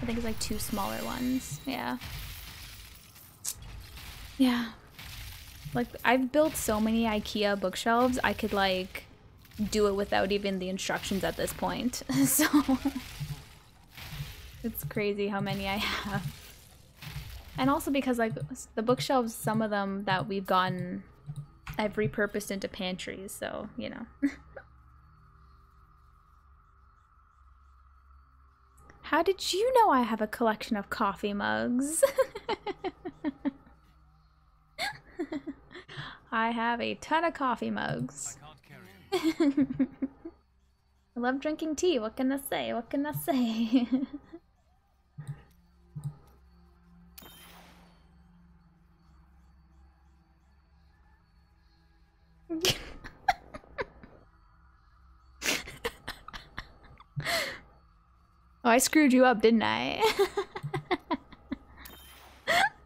I think it's like two smaller ones, yeah. Yeah. Like, I've built so many IKEA bookshelves, I could like do it without even the instructions at this point, so. It's crazy how many I have. And also because like the bookshelves, some of them that we've gotten, I've repurposed into pantries, so, you know. How did you know I have a collection of coffee mugs? I have a ton of coffee mugs. I can't carry it. I love drinking tea. What can I say? What can I say? Oh, I screwed you up, didn't I?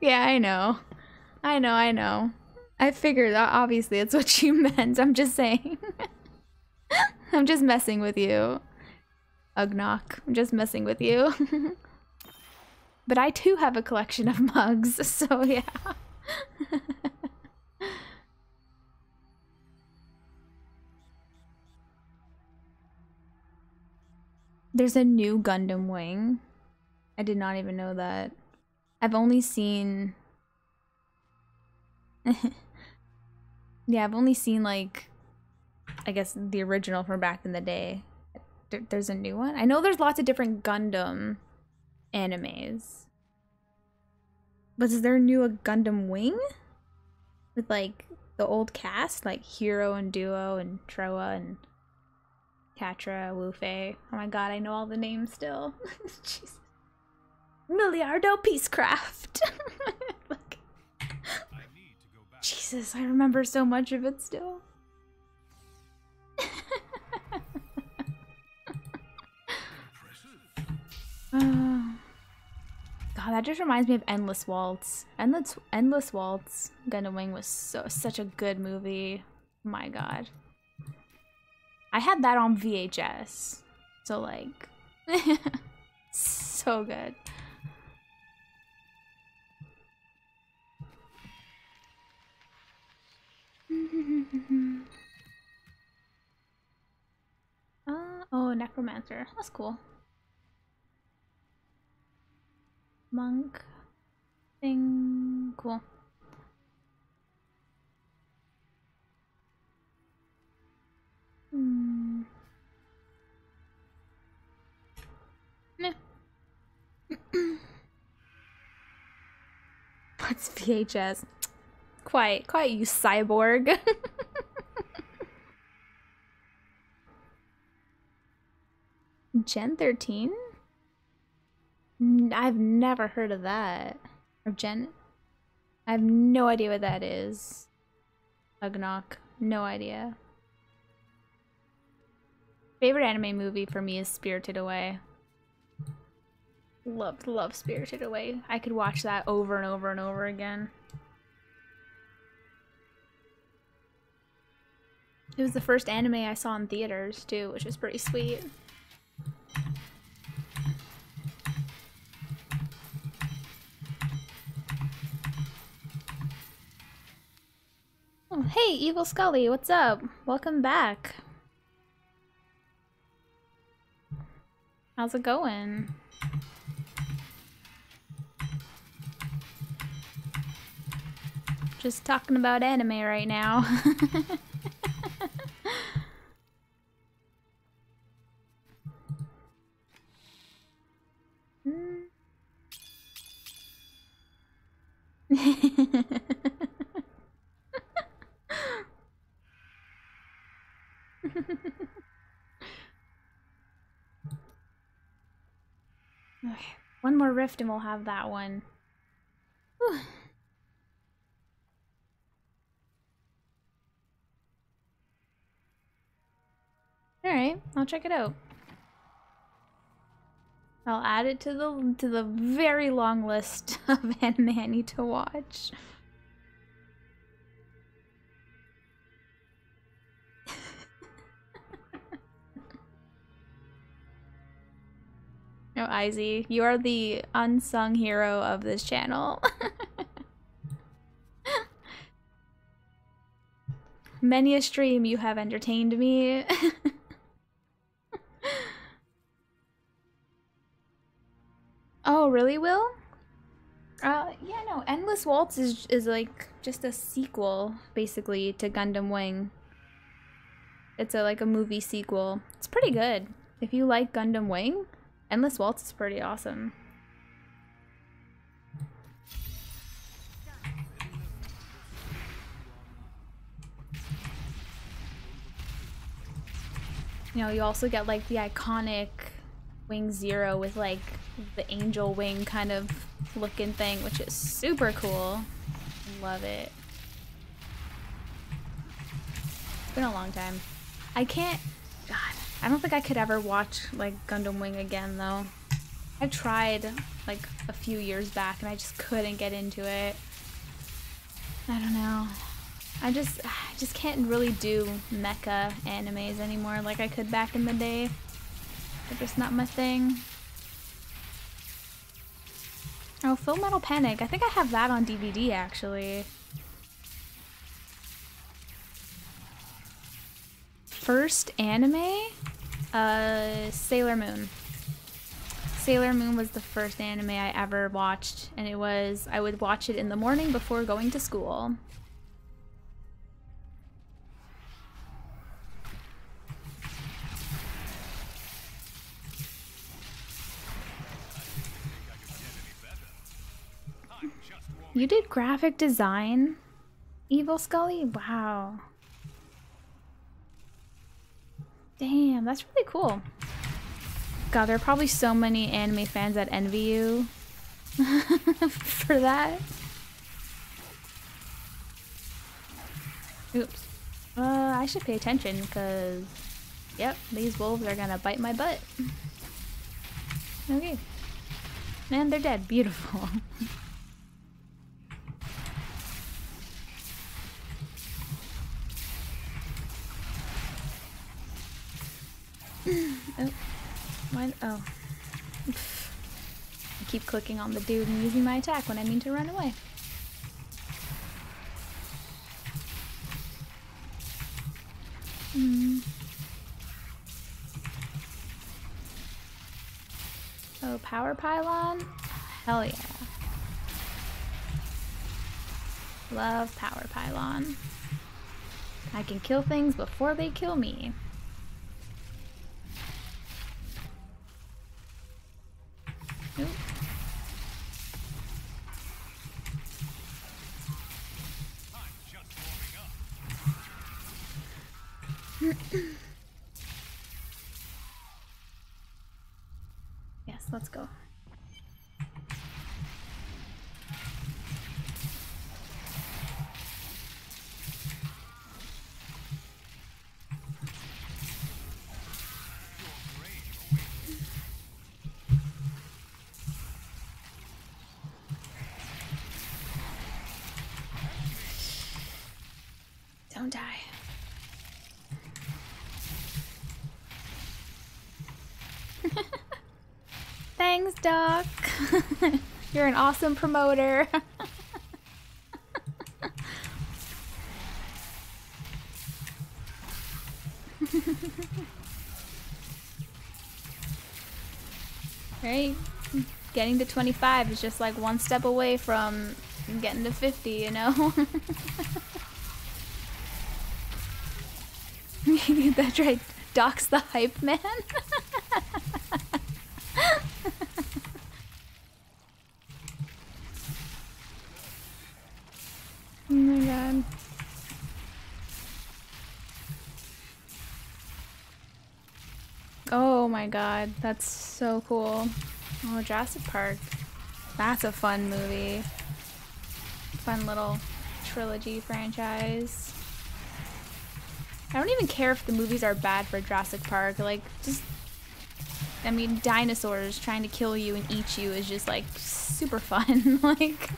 Yeah, I know. I know, I know. I figured obviously it's what you meant. I'm just saying. I'm just messing with you. Ugnok. I'm just messing with you. But I too have a collection of mugs, so yeah. There's a new Gundam Wing. I did not even know that. I've only seen... yeah, I've only seen like... I guess the original from back in the day. There's a new one? I know there's lots of different Gundam animes. But is there a new Gundam Wing? With like the old cast? Like Hero and Duo and Troa and... Catra, Wufei. Oh my god, I know all the names still. Jesus. Miliardo Peacecraft. Look. I need to go back. Jesus, I remember so much of it still. God, that just reminds me of Endless Waltz. Endless Waltz. Gundam Wing was such a good movie. My god. I had that on VHS, so like, so good. Oh, necromancer, that's cool. Monk thing, cool. Hmm. Nah. What's VHS? Quiet, you cyborg. Gen 13? I've never heard of that. Or Gen? I have no idea what that is. Ugnok, no idea. Favorite anime movie for me is Spirited Away. Love Spirited Away. I could watch that over and over and over again. It was the first anime I saw in theaters too, which was pretty sweet. Oh, hey, Evil Scully, what's up? Welcome back. How's it going? Just talking about anime right now. Okay, one more rift and we'll have that one. Whew. Alright, I'll check it out. I'll add it to the very long list of anime I need to watch. No, Izzy, you are the unsung hero of this channel. Many a stream you have entertained me. Oh, really, Will? Yeah, no, Endless Waltz is like just a sequel, basically, to Gundam Wing. It's a, like a movie sequel. It's pretty good. If you like Gundam Wing, Endless Waltz is pretty awesome. You know, you also get like the iconic Wing Zero with like the angel wing kind of looking thing, which is super cool. Love it. It's been a long time. I can't, God, I don't think I could ever watch like Gundam Wing again though. I tried like a few years back and I just couldn't get into it. I don't know. I just can't really do mecha animes anymore like I could back in the day. They're just not my thing. Oh, Full Metal Panic. I think I have that on DVD, actually. First anime? Sailor Moon. Sailor Moon was the first anime I ever watched, and it was, I would watch it in the morning before going to school. You did graphic design, Evil Scully? Wow. Damn, that's really cool. God, there are probably so many anime fans that envy you for that. Oops. I should pay attention because, yep, these wolves are gonna bite my butt. Okay. Man, they're dead. Beautiful. Oh, why? Oh. I keep clicking on the dude and using my attack when I mean to run away. Oh, power pylon? Hell yeah. Love power pylon. I can kill things before they kill me. Nope. Yes, let's go. Don't die. Thanks, Doc. You're an awesome promoter. Right? Getting to 25 is just like one step away from getting to 50, you know? That's right. Doc's the hype man. Oh my god. Oh my god, that's so cool. Oh, Jurassic Park. That's a fun movie. Fun little trilogy franchise. I don't even care if the movies are bad for Jurassic Park. Like, just, I mean, dinosaurs trying to kill you and eat you is just like super fun. Like,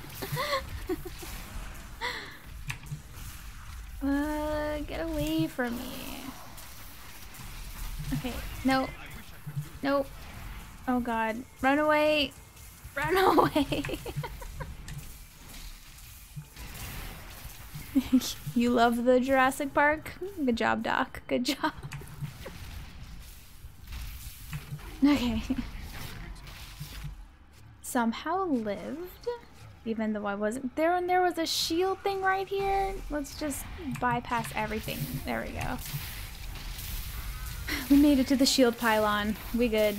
get away from me. Okay, no, no. Oh god, run away, run away. You love the Jurassic Park? Good job, Doc, good job. Okay. Somehow lived, even though I wasn't there, and there was a shield thing right here. Let's just bypass everything. There we go. We made it to the shield pylon. We good.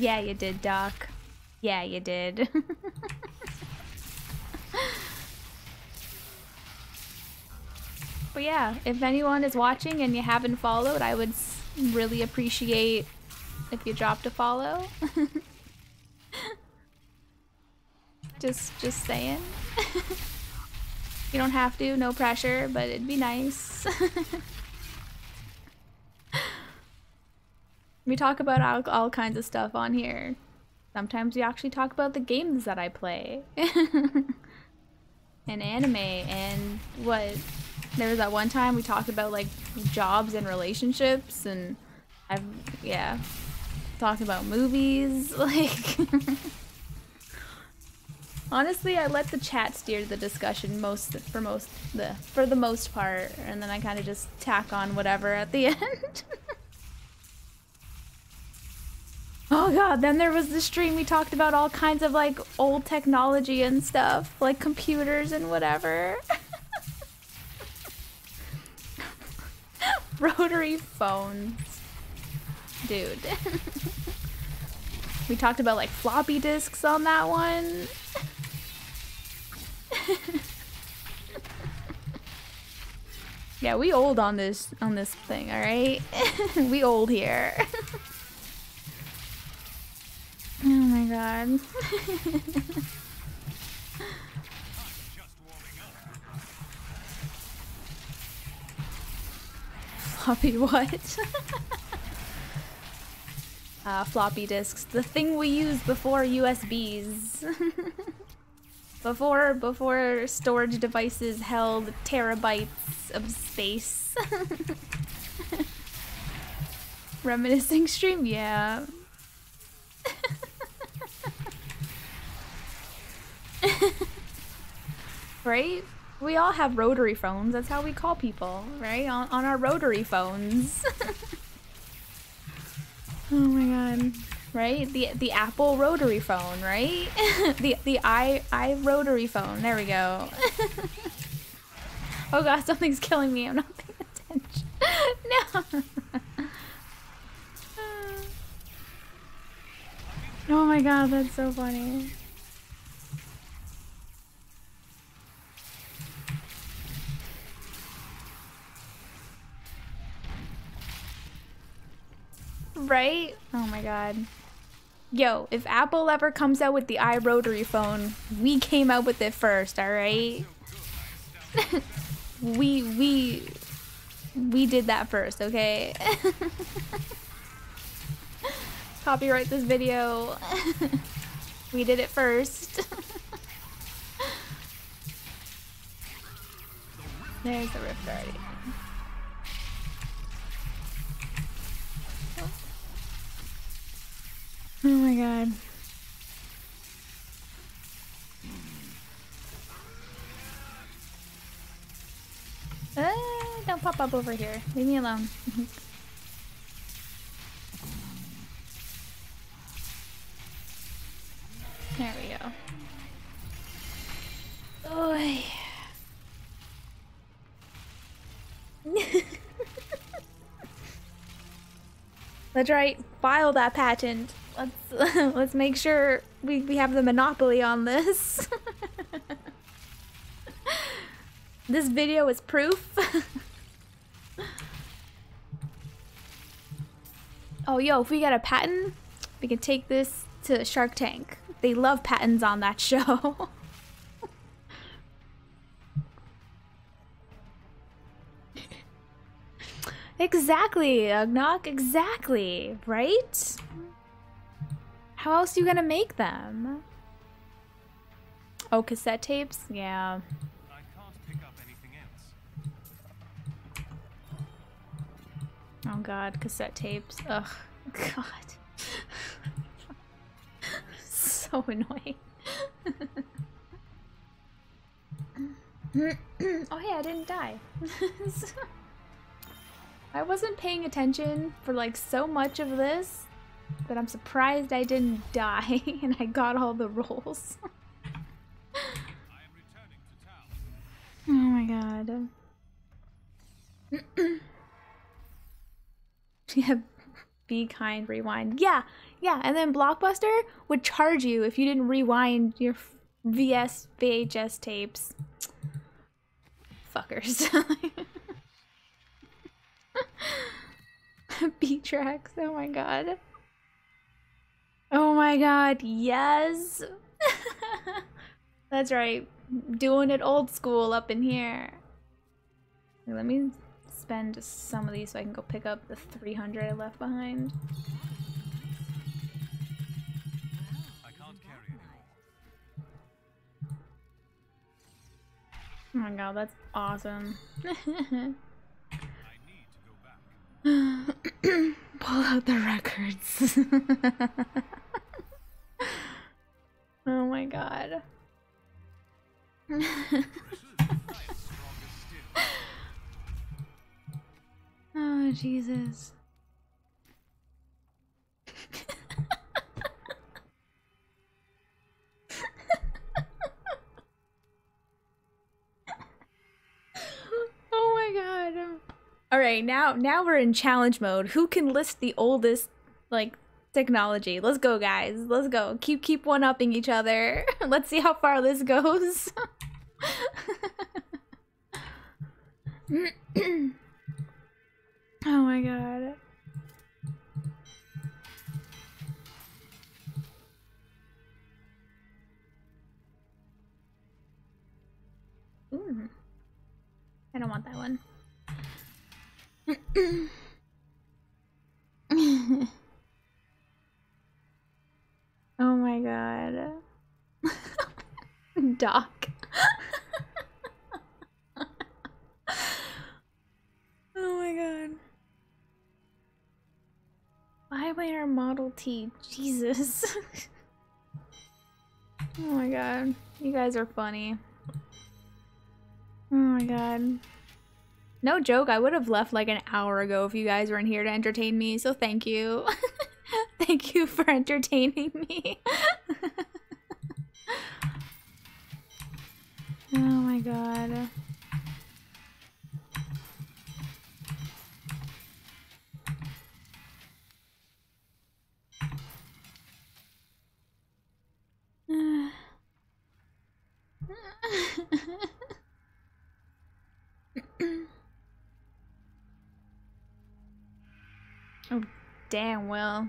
Yeah, you did, Doc. Yeah, you did. But yeah, if anyone is watching and you haven't followed, I would really appreciate if you dropped a follow. just saying. You don't have to, no pressure, but it'd be nice. We talk about all kinds of stuff on here. Sometimes we actually talk about the games that I play. And anime and what. There was that one time we talked about like jobs and relationships, and I've, yeah, talked about movies, like. Honestly, I let the chat steer the discussion for the most part, and then I kind of just tack on whatever at the end. Oh god, then there was the stream we talked about all kinds of like old technology and stuff, like computers and whatever. Rotary phones. Dude. We talked about like floppy disks on that one. Yeah, we old on this thing, all right? We old here. Oh my god. Floppy what? Floppy disks. The thing we used before USBs. before storage devices held terabytes of space. Reminiscing stream, yeah. Right? We all have rotary phones, that's how we call people, right? On our rotary phones. Oh my god. Right? The Apple rotary phone, right? the i rotary phone. There we go. Oh god, something's killing me. I'm not paying attention. No. Oh my god, that's so funny. Right? Oh my god. Yo, if Apple ever comes out with the iRotary phone, we came out with it first, alright? We did that first, okay? Copyright this video. We did it first. There's the rift already. Oh my god. Don't pop up over here. Leave me alone. There we go. Oh, yeah. That's right. File that patent. Let's make sure we have the monopoly on this. This video is proof. Oh, yo, if we got a patent, we can take this to Shark Tank. They love patents on that show. Exactly, Ugnok, exactly, right? How else are you gonna make them? Oh, cassette tapes? Yeah. Oh god, cassette tapes. Ugh, god. So annoying. Oh hey, I didn't die. I wasn't paying attention for like so much of this, but I'm surprised I didn't die and I got all the rolls. Oh my god. Yeah, Be Kind rewind. Yeah, and then Blockbuster would charge you if you didn't rewind your VHS tapes. Fuckers. B-tracks, oh my god. Oh my god, yes! That's right, doing it old school up in here. Let me spend some of these so I can go pick up the 300 I left behind. I can't carry it. Oh my god, that's awesome. I need to go back. Pull out the records. Oh my god. Oh, Jesus. Oh my god. All right, now we're in challenge mode. Who can list the oldest like technology? Let's go, guys. Let's go. Keep one-upping each other. Let's see how far this goes. Oh my god. Ooh. I don't want that one. Oh my god. Doc. Oh my god. Violator Model T. Jesus. Oh my god. You guys are funny. Oh my god. No joke, I would have left like an hour ago if you guys weren't here to entertain me, so thank you. Thank you for entertaining me. Oh my god. Oh, damn, Will.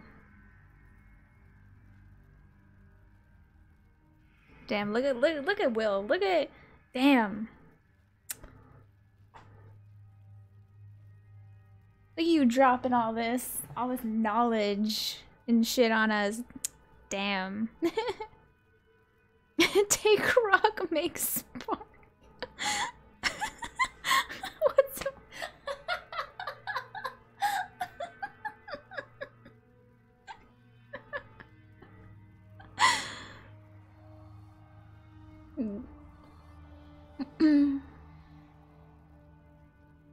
Damn, look at Will. Look at damn. Look at you dropping all this knowledge and shit on us. Damn. Take rock, make spark. What's up?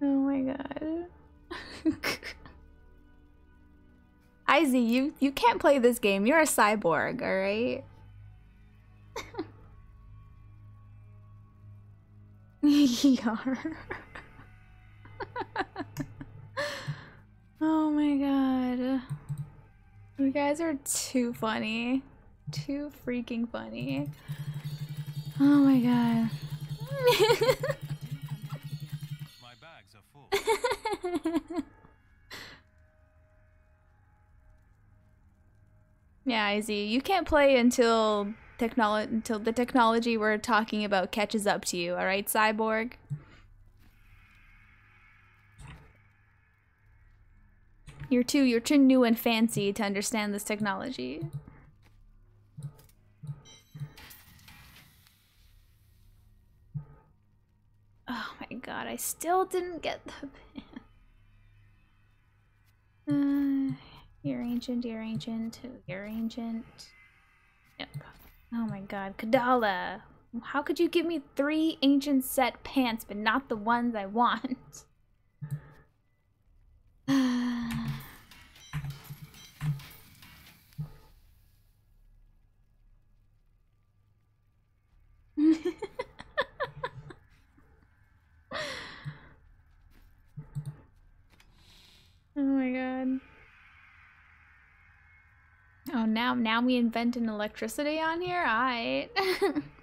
Oh my god. Izzy, you can't play this game. You're a cyborg, alright? Yar. Oh my god. You guys are too funny. Too freaking funny. Oh my god. My bags are full. Yeah, Izzy, you can't play until the technology we're talking about catches up to you, all right, cyborg? You're too new and fancy to understand this technology. Oh my god, I still didn't get the ban. You're ancient. Yep. Oh my god, Kadala! How could you give me 3 ancient set pants but not the ones I want? Oh my god. Oh, now we invent an electricity on here? Alright.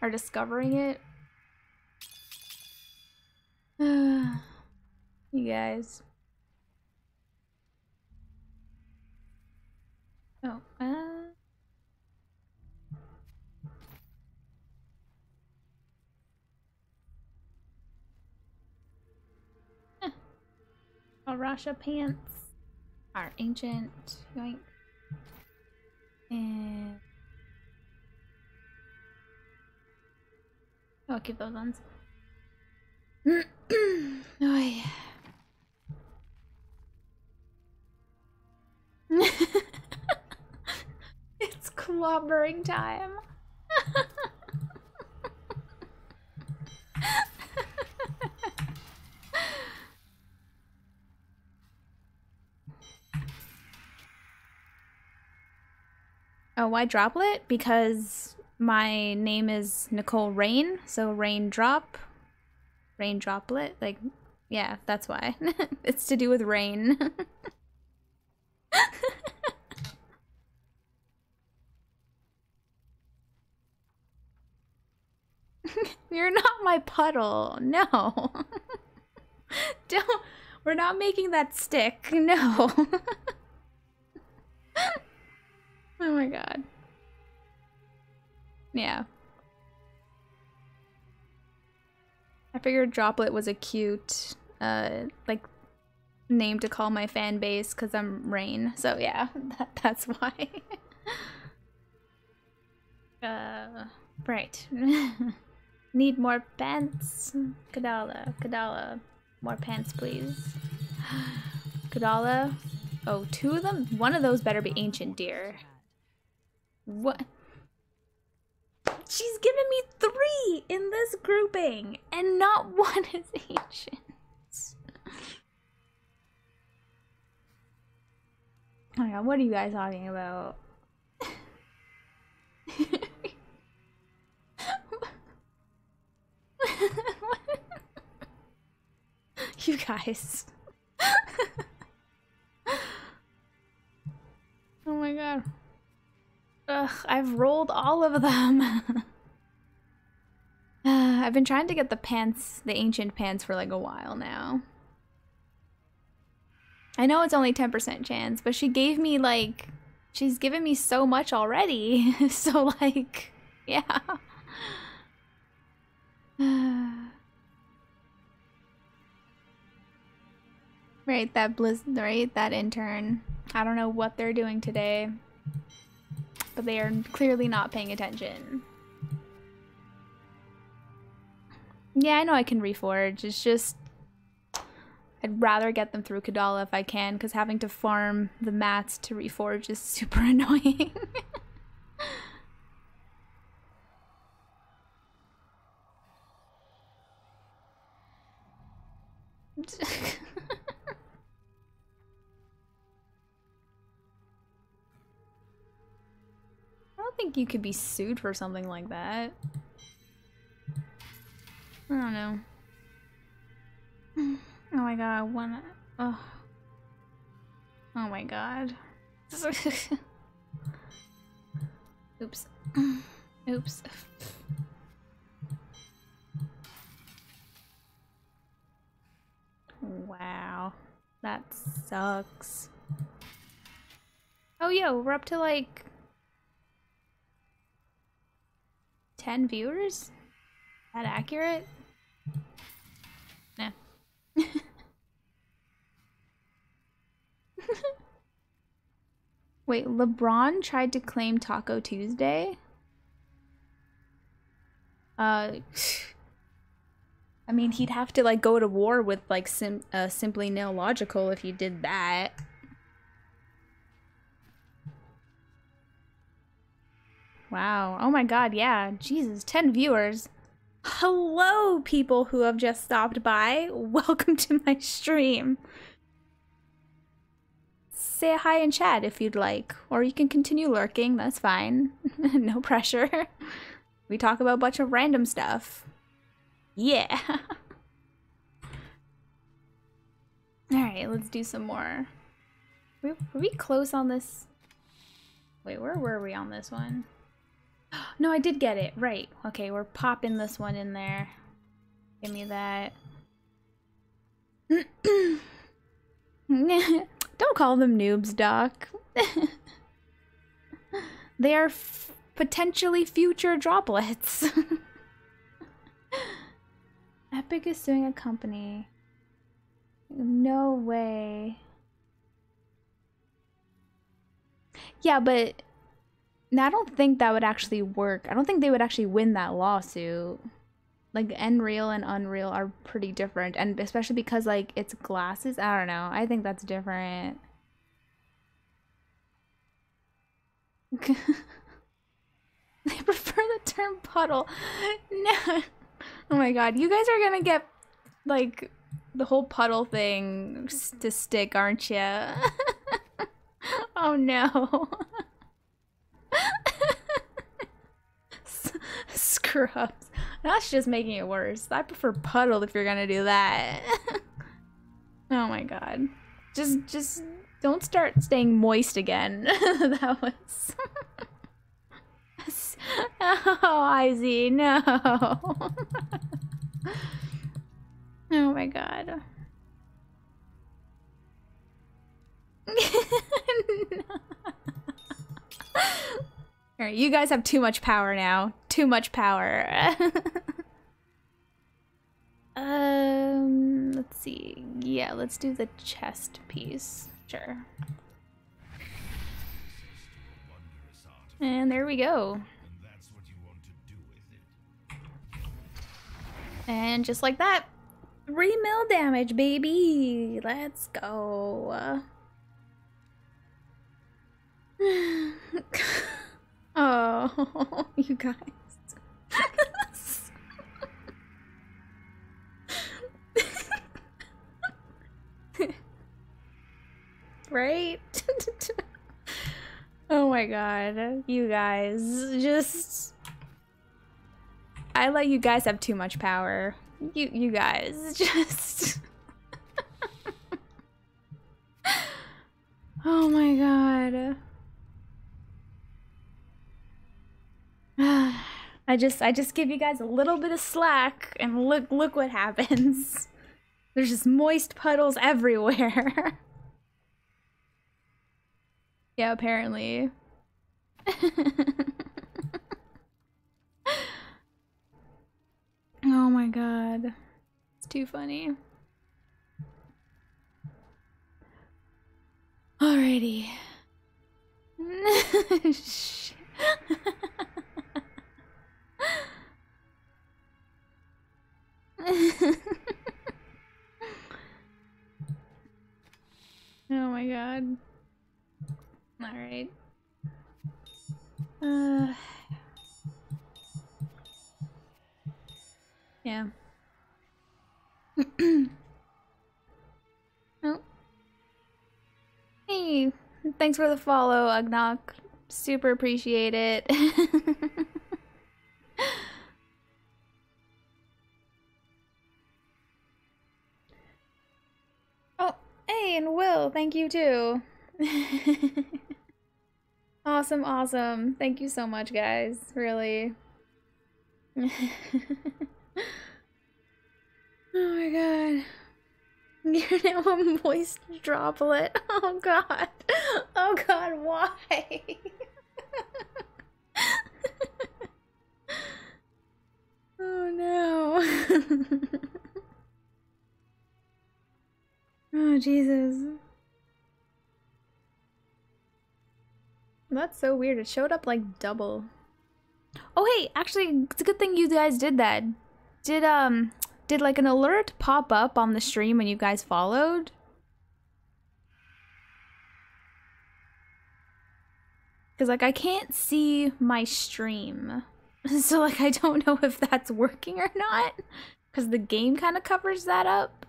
Are discovering it. You guys. Oh, Arasha pants are ancient. Yoink. And I'll keep those ones. Oh yeah. It's clobbering time. Oh, why Droplet? Because my name is Nicole Rain, so Rain Droplet, like, yeah, that's why. It's to do with rain. You're not my puddle, no. Don't, we're not making that stick, no. Oh my god. Yeah. I figured Droplet was a cute, like, name to call my fan base because I'm Rain. So yeah, that's why. Right. Need more pants? Kadala. More pants, please. Kadala. Oh, 2 of them? One of those better be ancient, dear. What? She's given me 3 in this grouping, and not one is ancient. Oh my god, what are you guys talking about? You guys. Oh my god. Ugh, I've rolled all of them. I've been trying to get the pants, the ancient pants, for like a while now. I know it's only 10% chance, but she gave me like, she's given me so much already. So like, yeah. Right, that intern. I don't know what they're doing today, but they are clearly not paying attention. Yeah, I know I can reforge. It's just I'd rather get them through Kadala if I can, because having to farm the mats to reforge is super annoying. I don't think you could be sued for something like that. I don't know. Oh my god, I wanna... Oh, oh my god. Oops. Oops. Wow. That sucks. Oh yo, we're up to like... 10 viewers? Is that accurate? Nah. Wait, LeBron tried to claim Taco Tuesday? I mean, he'd have to like go to war with like Simply Nil Logical if he did that. Wow. Oh my god, yeah. Jesus, 10 viewers. Hello, people who have just stopped by. Welcome to my stream. Say hi in chat if you'd like, or you can continue lurking, that's fine. No pressure. We talk about a bunch of random stuff. Yeah. Alright, let's do some more. Were we close on this? Wait, where were we on this one? No, I did get it. Right. Okay, we're popping this one in there. Give me that. Don't call them noobs, Doc. They are potentially future droplets. Epic is suing a company. No way. Yeah, but... Now, I don't think that would actually work. I don't think they would actually win that lawsuit. Like, Nreal and Unreal are pretty different, and especially because, like, it's glasses. I don't know. I think that's different. They prefer the term puddle. No. Oh my god. You guys are gonna get, like, the whole puddle thing to stick, aren't ya? Oh no. Scrubs. That's just making it worse. I prefer puddle if you're gonna do that. Oh my god. Just don't start staying moist again. That was... Oh, Izzy, no. Oh my god. No. Alright, you guys have too much power now. Too much power. Let's see. Yeah, let's do the chest piece. Sure. And there we go. And just like that, 3 mil damage, baby. Let's go. Oh, you guys. Right? Oh my god. You guys. Just... I let you guys have too much power. You guys. Just... Oh my god. I just give you guys a little bit of slack, and look what happens. There's just moist puddles everywhere. Yeah, apparently. Oh my god. It's too funny. Alrighty. Oh my god. Alright. Yeah. Oh. Hey, thanks for the follow, Ugnok. Super appreciate it. Oh, hey, and Will, thank you too. Awesome, awesome. Thank you so much, guys. Really. Oh my god. You're now a moist droplet. Oh god. Oh god, why? Oh no. Oh Jesus. That's so weird. It showed up like double. Oh hey, actually, it's a good thing you guys did that. Did like an alert pop up on the stream when you guys followed? Cause like I can't see my stream. So like I don't know if that's working or not. Cause the game kind of covers that up.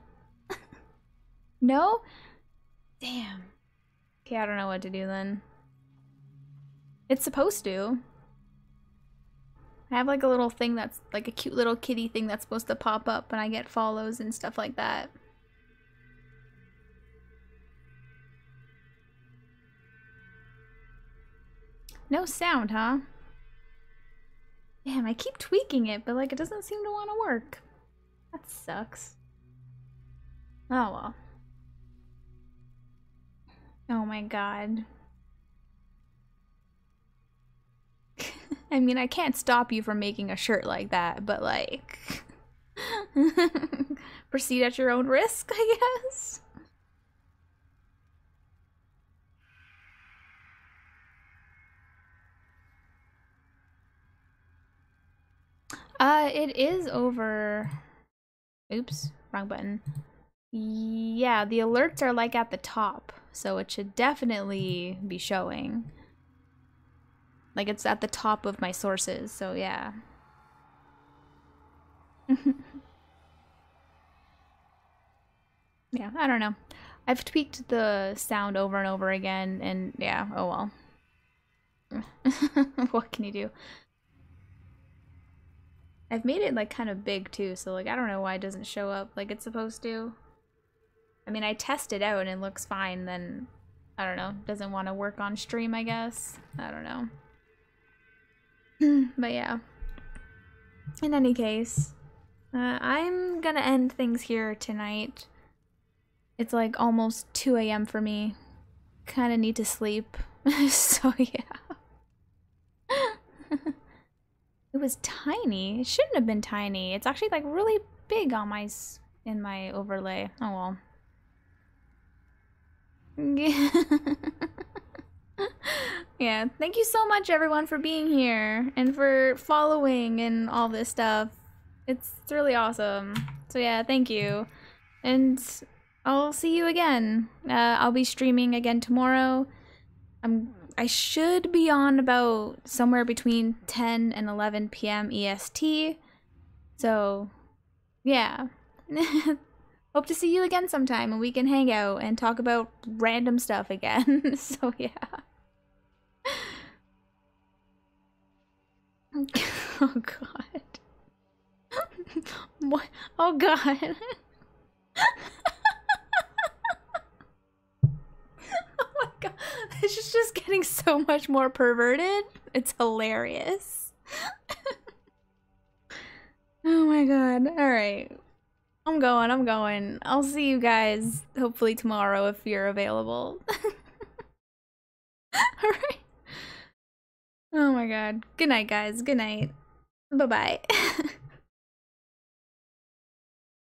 No? Damn. Okay, I don't know what to do then. It's supposed to. I have like a little thing that's like a cute little kitty thing that's supposed to pop up when I get follows and stuff like that. No sound, huh? Damn, I keep tweaking it, but like it doesn't seem to want to work. That sucks. Oh well. Oh my god. I mean, I can't stop you from making a shirt like that, but like... proceed at your own risk, I guess? It is over... Oops, wrong button. Yeah, the alerts are like at the top, so it should definitely be showing. Like, it's at the top of my sources, so yeah. Yeah, I don't know. I've tweaked the sound over and over again, and yeah, oh well. What can you do? I've made it, like, kind of big, too, so, like, I don't know why it doesn't show up like it's supposed to. I mean, I test it out and it looks fine, then, I don't know, doesn't want to work on stream, I guess. I don't know. But yeah, in any case, I'm gonna end things here tonight. It's like almost 2 a.m. for me. Kind of need to sleep. So yeah. It was tiny. It shouldn't have been tiny. It's actually like really big on my in my overlay. Oh well. Yeah, thank you so much everyone for being here and for following and all this stuff. It's really awesome. So yeah, thank you. And I'll see you again. I'll be streaming again tomorrow. I should be on about somewhere between 10 and 11 p.m. EST. So yeah. Hope to see you again sometime and we can hang out and talk about random stuff again. So yeah. Oh god. What? Oh god. Oh my god. This is just getting so much more perverted. It's hilarious. Oh my god. All right. I'm going. I'll see you guys hopefully tomorrow if you're available. Alright. Oh my god. Good night, guys. Good night. Bye-bye.